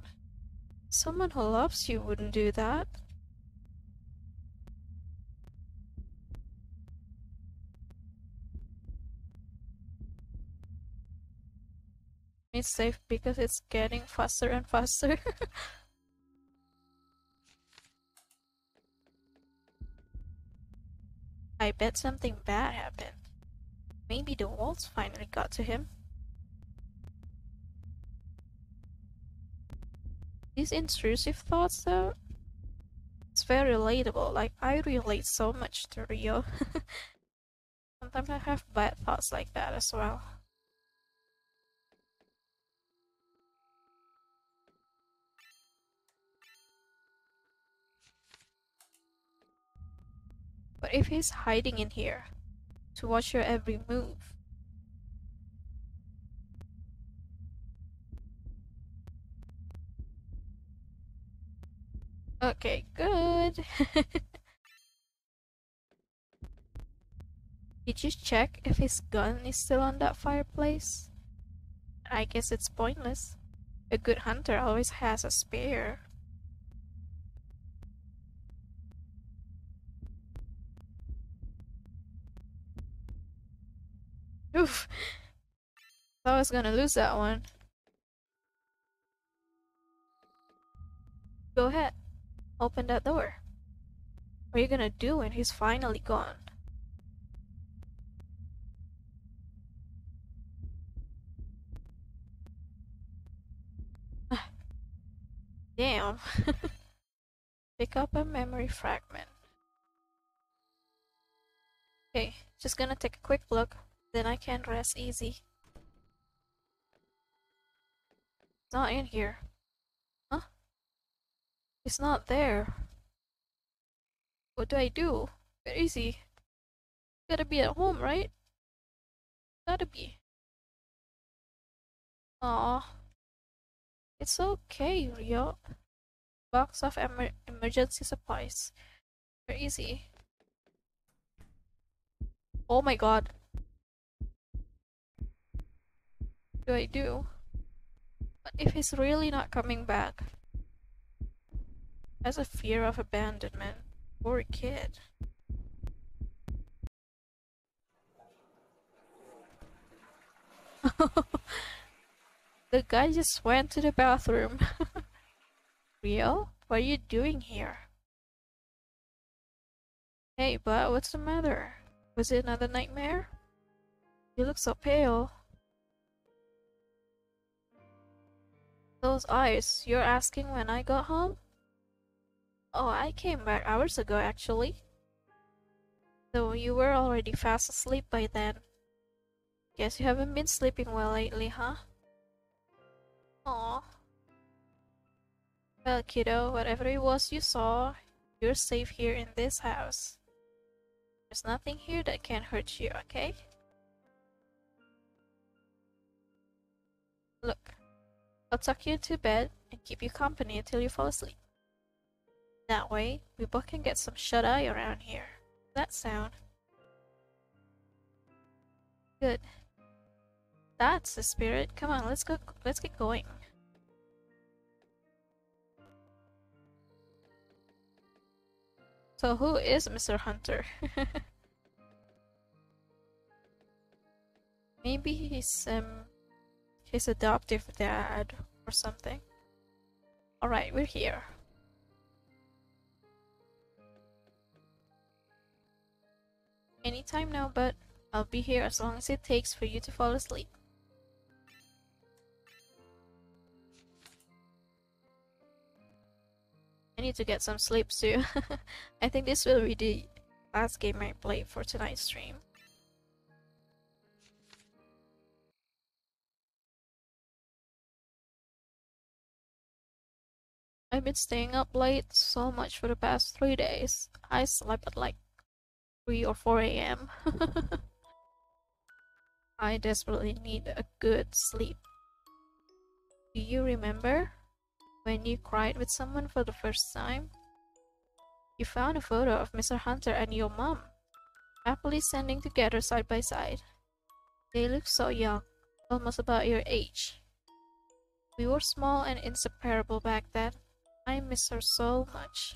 Someone who loves you wouldn't do that. me safe because it's getting faster and faster. I bet something bad happened. Maybe the walls finally got to him. These intrusive thoughts though, it's very relatable. Like, I relate so much to Rio. Sometimes I have bad thoughts like that as well. But if he's hiding in here to watch your every move. Okay, good. Did you check if his gun is still on that fireplace? I guess it's pointless. A good hunter always has a spare. Oof. Thought I was gonna lose that one. Go ahead. Open that door. What are you gonna do when he's finally gone? Damn. Pick up a memory fragment. Okay, just gonna take a quick look. Then I can rest easy. It's not in here. Huh? It's not there. What do I do? Where is he? Gotta be at home, right? Gotta be. Aww. It's okay, Rio. Box of emer emergency supplies. Where is he? Oh my god. Do I do? But if he's really not coming back, that's a fear of abandonment. Poor kid. The guy just went to the bathroom. Rio, what are you doing here? Hey, bud, what's the matter? Was it another nightmare? You look so pale. Those eyes, you're asking when I got home? Oh, I came back hours ago actually. So you were already fast asleep by then. Guess you haven't been sleeping well lately, huh? Aw. Well, kiddo, whatever it was you saw, you're safe here in this house. There's nothing here that can hurt you, okay? Look. I'll tuck you into bed and keep you company until you fall asleep. That way, we both can get some shut-eye around here. Does that sound? Good. That's the spirit. Come on, let's go. Let's get going. So who is Mister Hunter? Maybe he's um. his adoptive dad or something. Alright, we're here. Anytime now, but I'll be here as long as it takes for you to fall asleep. I need to get some sleep too. I think this will be the last game I play for tonight's stream. I've been staying up late so much for the past three days. I slept at like three or four A M I desperately need a good sleep. Do you remember when you cried with someone for the first time? You found a photo of Mister Hunter and your mom, happily standing together side by side. They looked so young, almost about your age. We were small and inseparable back then. I miss her so much.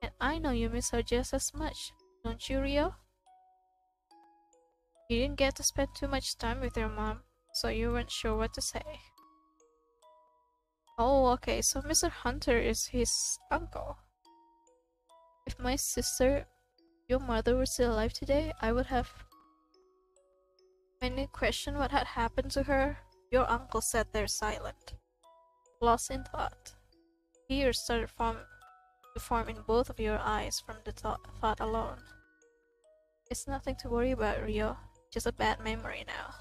And I know you miss her just as much, don't you, Rio? You didn't get to spend too much time with your mom, so you weren't sure what to say. Oh, okay, so Mister Hunter is his uncle. If my sister, your mother, were still alive today, I would have many questioned what had happened to her. Your uncle sat there silent, lost in thought. Tears started form to form in both of your eyes from the th thought alone. It's nothing to worry about, Rio. Just a bad memory now.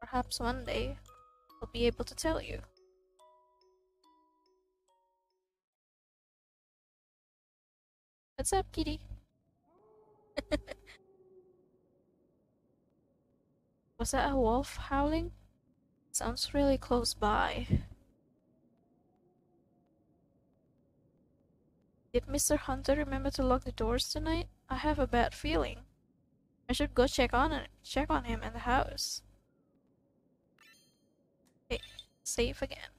Perhaps one day, I'll be able to tell you. What's up, kitty? Was that a wolf howling? Sounds really close by. Did Mister Hunter remember to lock the doors tonight? I have a bad feeling. I should go check on it, check on him and the house. Okay, save again.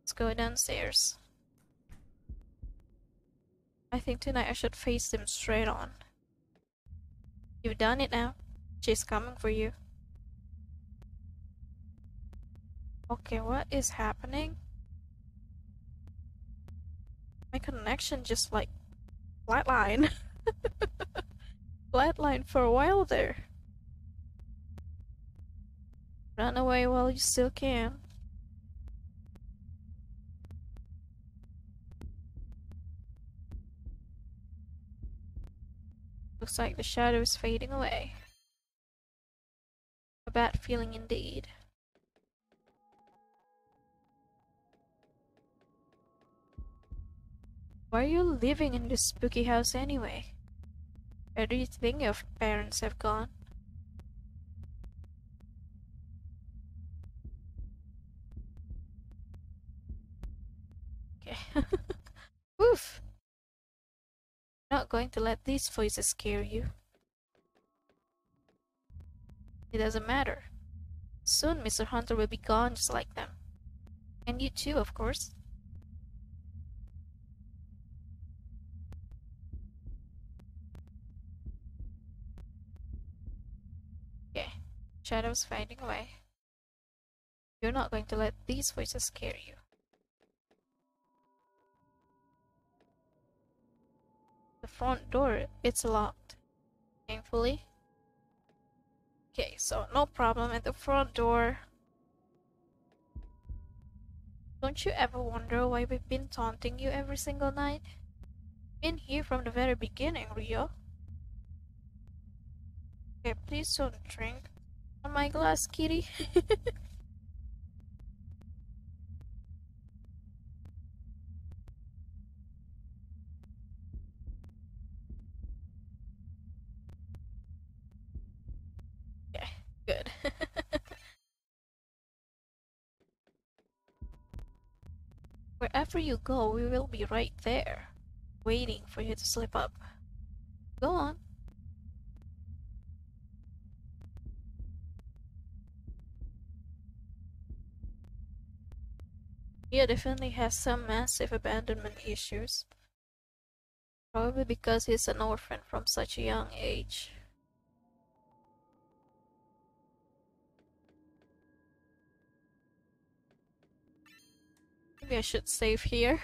Let's go downstairs. I think tonight I should face them straight on. You've done it now. She's coming for you. Okay, what is happening? My connection just like flatline. Flatline for a while there. Run away while you still can. Looks like the shadow is fading away. A bad feeling indeed. Why are you living in this spooky house anyway? Where do you think your parents have gone? Okay. Oof! Not going to let these voices scare you. It doesn't matter. Soon Mister Hunter will be gone just like them. And you too, of course. Okay, shadows fading away. You're not going to let these voices scare you. The front door, it's locked. Thankfully. Okay, so no problem at the front door. Don't you ever wonder why we've been taunting you every single night? Been here from the very beginning, Rio. Okay, please don't drink on my glass, kitty. Good. Wherever you go, we will be right there, waiting for you to slip up. Go on. He definitely has some massive abandonment issues. Probably because he's an orphan from such a young age. Maybe I should save here.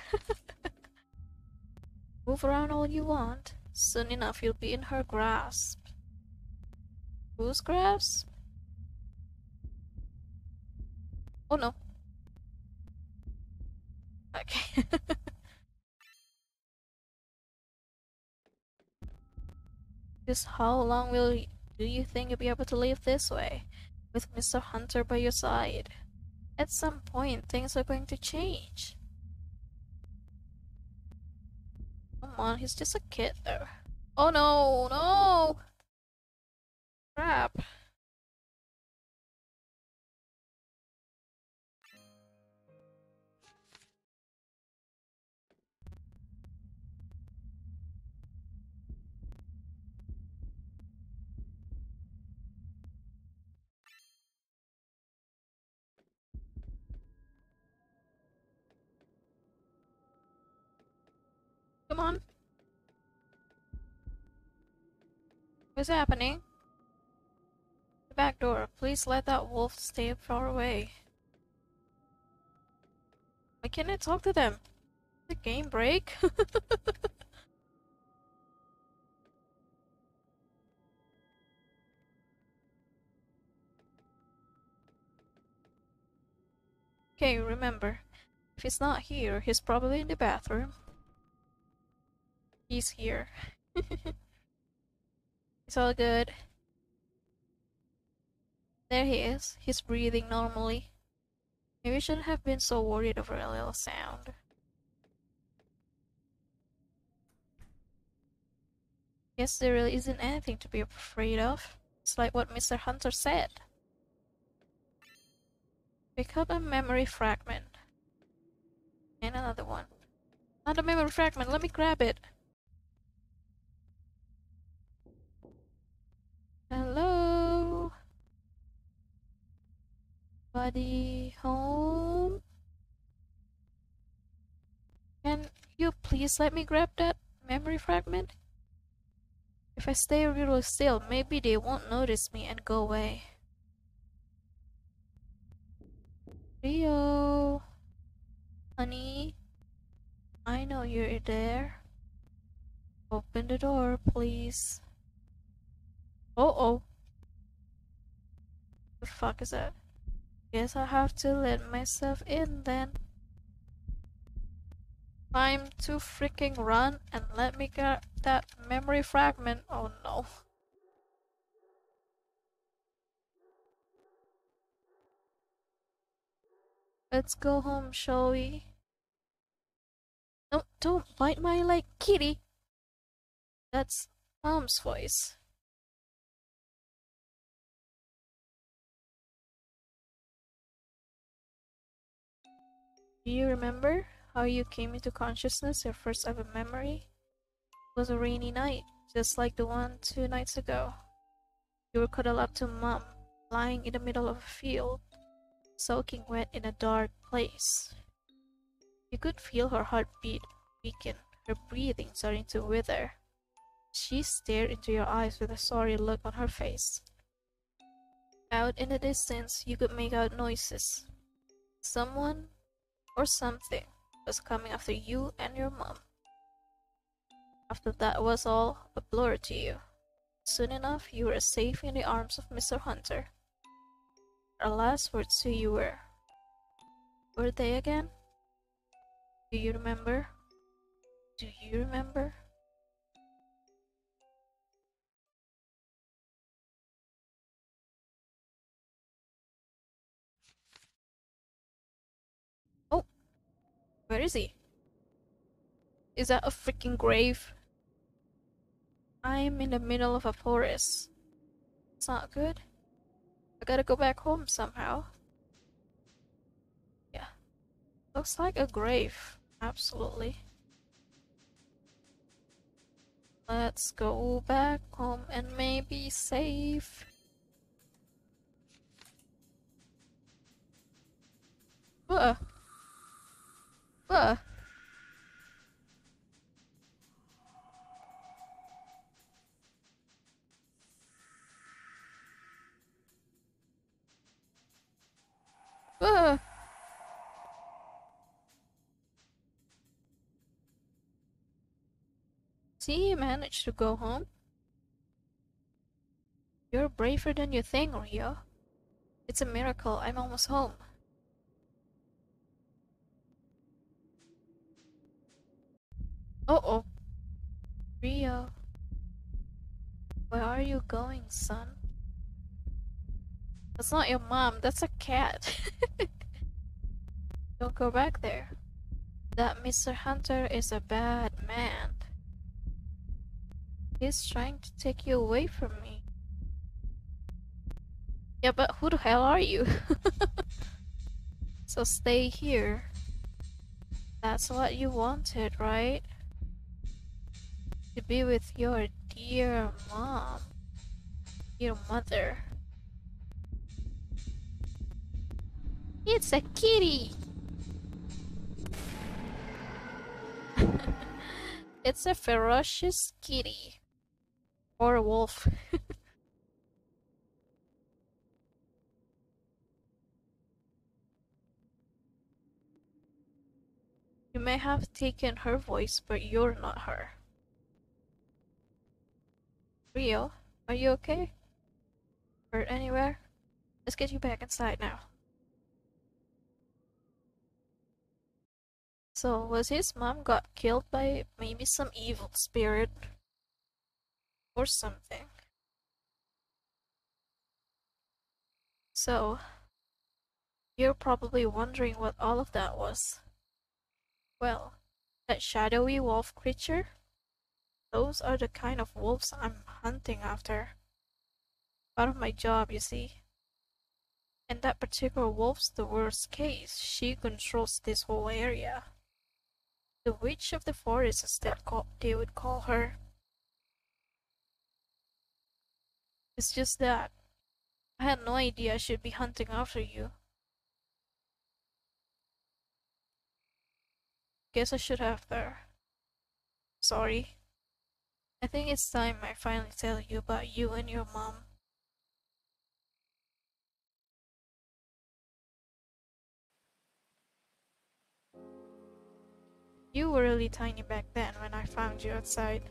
Move around all you want. Soon enough you'll be in her grasp. Whose grasp? Oh no. Okay. Just how long will you, do you think you'll be able to live this way? With Mister Hunter by your side? At some point, things are going to change. Come on, he's just a kid though. Oh no, no! Crap. Come on. What's happening? the back door. Please let that wolf stay far away. Why can't I talk to them? The game break? Okay, remember, if he's not here, he's probably in the bathroom. He's here. It's all good. There he is. He's breathing normally. Maybe I shouldn't have been so worried over a little sound. Guess there really isn't anything to be afraid of. It's like what Mister Hunter said. Pick up a memory fragment. And another one. Not a memory fragment, let me grab it. Hello? Buddy home? Can you please let me grab that memory fragment? If I stay really still, maybe they won't notice me and go away. Rio, honey, I know you're there. Open the door, please. Uh-oh. The fuck is that? Guess I have to let myself in then. Time to freaking run and let me get that memory fragment. Oh no. Let's go home, shall we? No, don't bite my leg, kitty! That's Mom's voice. Do you remember how you came into consciousness? Your first ever memory? It was a rainy night, just like the one two nights ago. You were cuddled up to Mom, lying in the middle of a field, soaking wet in a dark place. You could feel her heartbeat weaken, her breathing starting to wither. She stared into your eyes with a sorry look on her face. Out in the distance, you could make out noises. Someone or something was coming after you and your mom. After that was all a blur to you. Soon enough, you were safe in the arms of Mister Hunter. Our last words to you were, were they again? Do you remember? Do you remember? Oh, where is he? Is that a freaking grave? I'm in the middle of a forest. It's not good. I gotta go back home somehow. Yeah. Looks like a grave. Absolutely. Let's go back home and maybe save. Buh. Buh. Uh. See, you managed to go home. You're braver than you think, Rio. It's a miracle I'm almost home. Uh-oh. Rio. Where are you going, son? That's not your mom, that's a cat. Don't go back there. That Mister Hunter is a bad man. He's trying to take you away from me. Yeah, but who the hell are you? So stay here. That's what you wanted, right? To be with your dear mom. Your mother. It's a kitty! It's a ferocious kitty. Or a wolf. You may have taken her voice, but you're not her. Rio, are you okay? Hurt anywhere? Let's get you back inside now. So, was his mom got killed by maybe some evil spirit? Or something. So, you're probably wondering what all of that was. Well, that shadowy wolf creature? Those are the kind of wolves I'm hunting after. Part of my job, you see. And that particular wolf's the worst case. She controls this whole area. The witch of the forest is that they would call her. It's just that I had no idea I should be hunting after you. Guess I should have there. Sorry. I think it's time I finally tell you about you and your mom. You were really tiny back then when I found you outside,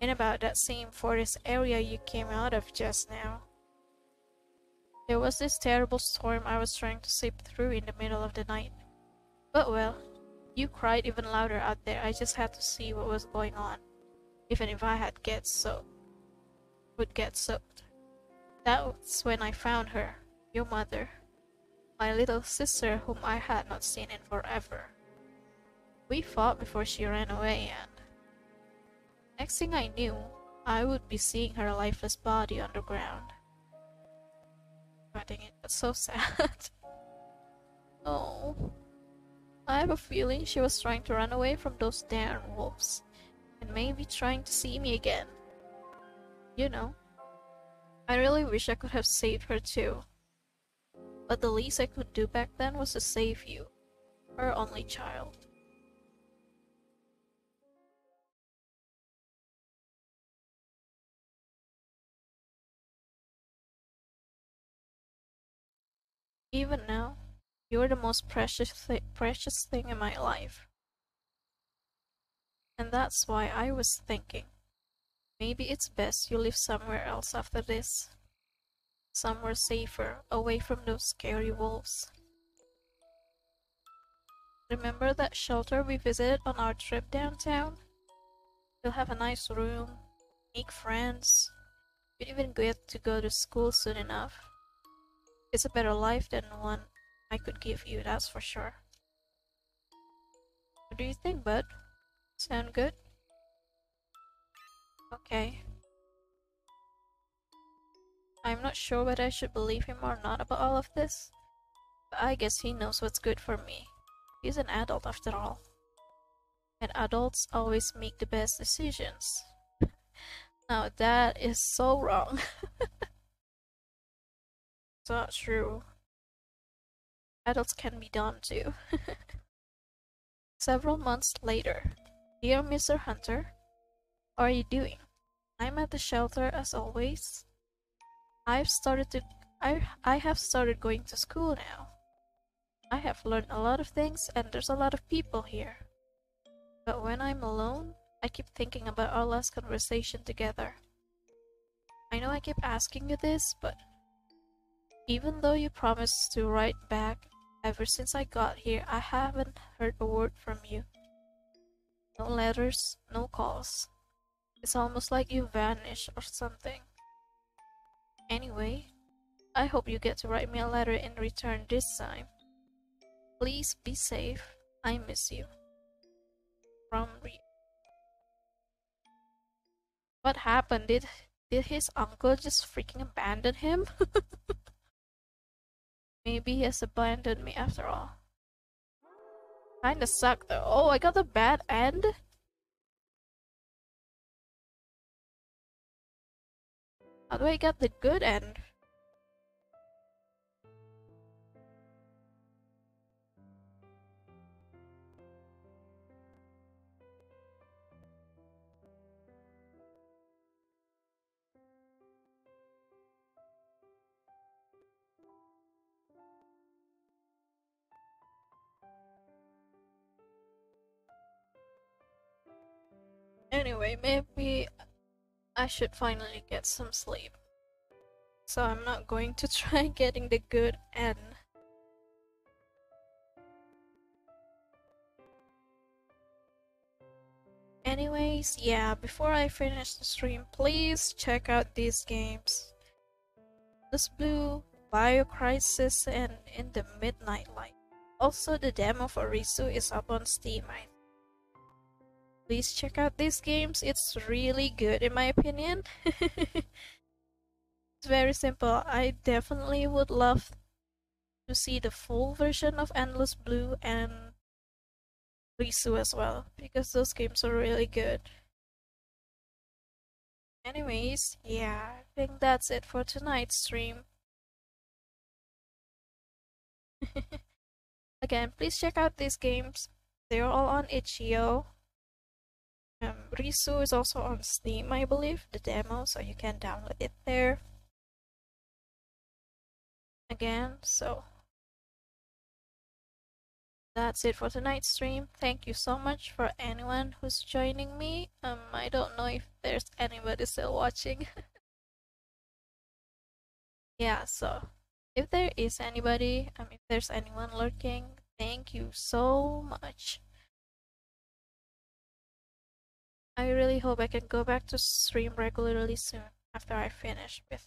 in about that same forest area you came out of just now. There was this terrible storm I was trying to sleep through in the middle of the night. But well, you cried even louder out there. I just had to see what was going on, even if I had get soaked, would get soaked. That's when I found her, your mother, my little sister whom I had not seen in forever. We fought before she ran away, and next thing I knew, I would be seeing her lifeless body underground. I think it was so sad. Oh, I have a feeling she was trying to run away from those damn wolves, and maybe trying to see me again. You know, I really wish I could have saved her too, but the least I could do back then was to save you, her only child. Even now, you're the most precious, thi precious thing in my life. And that's why I was thinking, maybe it's best you live somewhere else after this. Somewhere safer, away from those scary wolves. Remember that shelter we visited on our trip downtown? You'll have a nice room, make friends, you'll even get to go to school soon enough. It's a better life than one I could give you, that's for sure. What do you think, bud? Sound good? Okay. I'm not sure whether I should believe him or not about all of this, but I guess he knows what's good for me. He's an adult after all. And adults always make the best decisions. Now that is so wrong. It's not true. Adults can be dumb too. Several months later. Dear Mister Hunter, how are you doing? I'm at the shelter as always. I've started to I I have started going to school now. I have learned a lot of things and there's a lot of people here. But when I'm alone, I keep thinking about our last conversation together. I know I keep asking you this, but even though you promised to write back, ever since I got here, I haven't heard a word from you. No letters, no calls. It's almost like you vanished or something. Anyway, I hope you get to write me a letter in return this time. Please be safe. I miss you. From Risu. What happened? Did, did his uncle just freaking abandon him? Maybe he has abandoned me after all. Kinda sucked though. Oh, I got the bad end? How do I get the good end? Anyway, maybe I should finally get some sleep. So I'm not going to try getting the good end. Anyways, yeah, before I finish the stream, please check out these games. Endless Blue, BioCrisis, and In the Midnight Light. Also, the demo for Risu is up on Steam. I Please check out these games, it's really good in my opinion. It's very simple. I definitely would love to see the full version of Endless Blue and Risu as well, because those games are really good. Anyways, yeah, I think that's it for tonight's stream. Again, please check out these games. They're all on itch dot i o. Um, Risu is also on Steam, I believe, the demo, so you can download it there. Again, so that's it for tonight's stream. Thank you so much for anyone who's joining me. Um, I don't know if there's anybody still watching. Yeah, so if there is anybody, um, if there's anyone lurking, thank you so much. I really hope I can go back to stream regularly soon after I finish with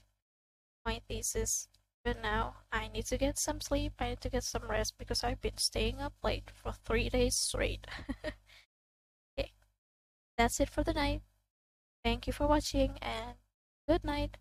my thesis. But now I need to get some sleep, I need to get some rest because I've been staying up late for three days straight. Okay, that's it for the night. Thank you for watching and good night.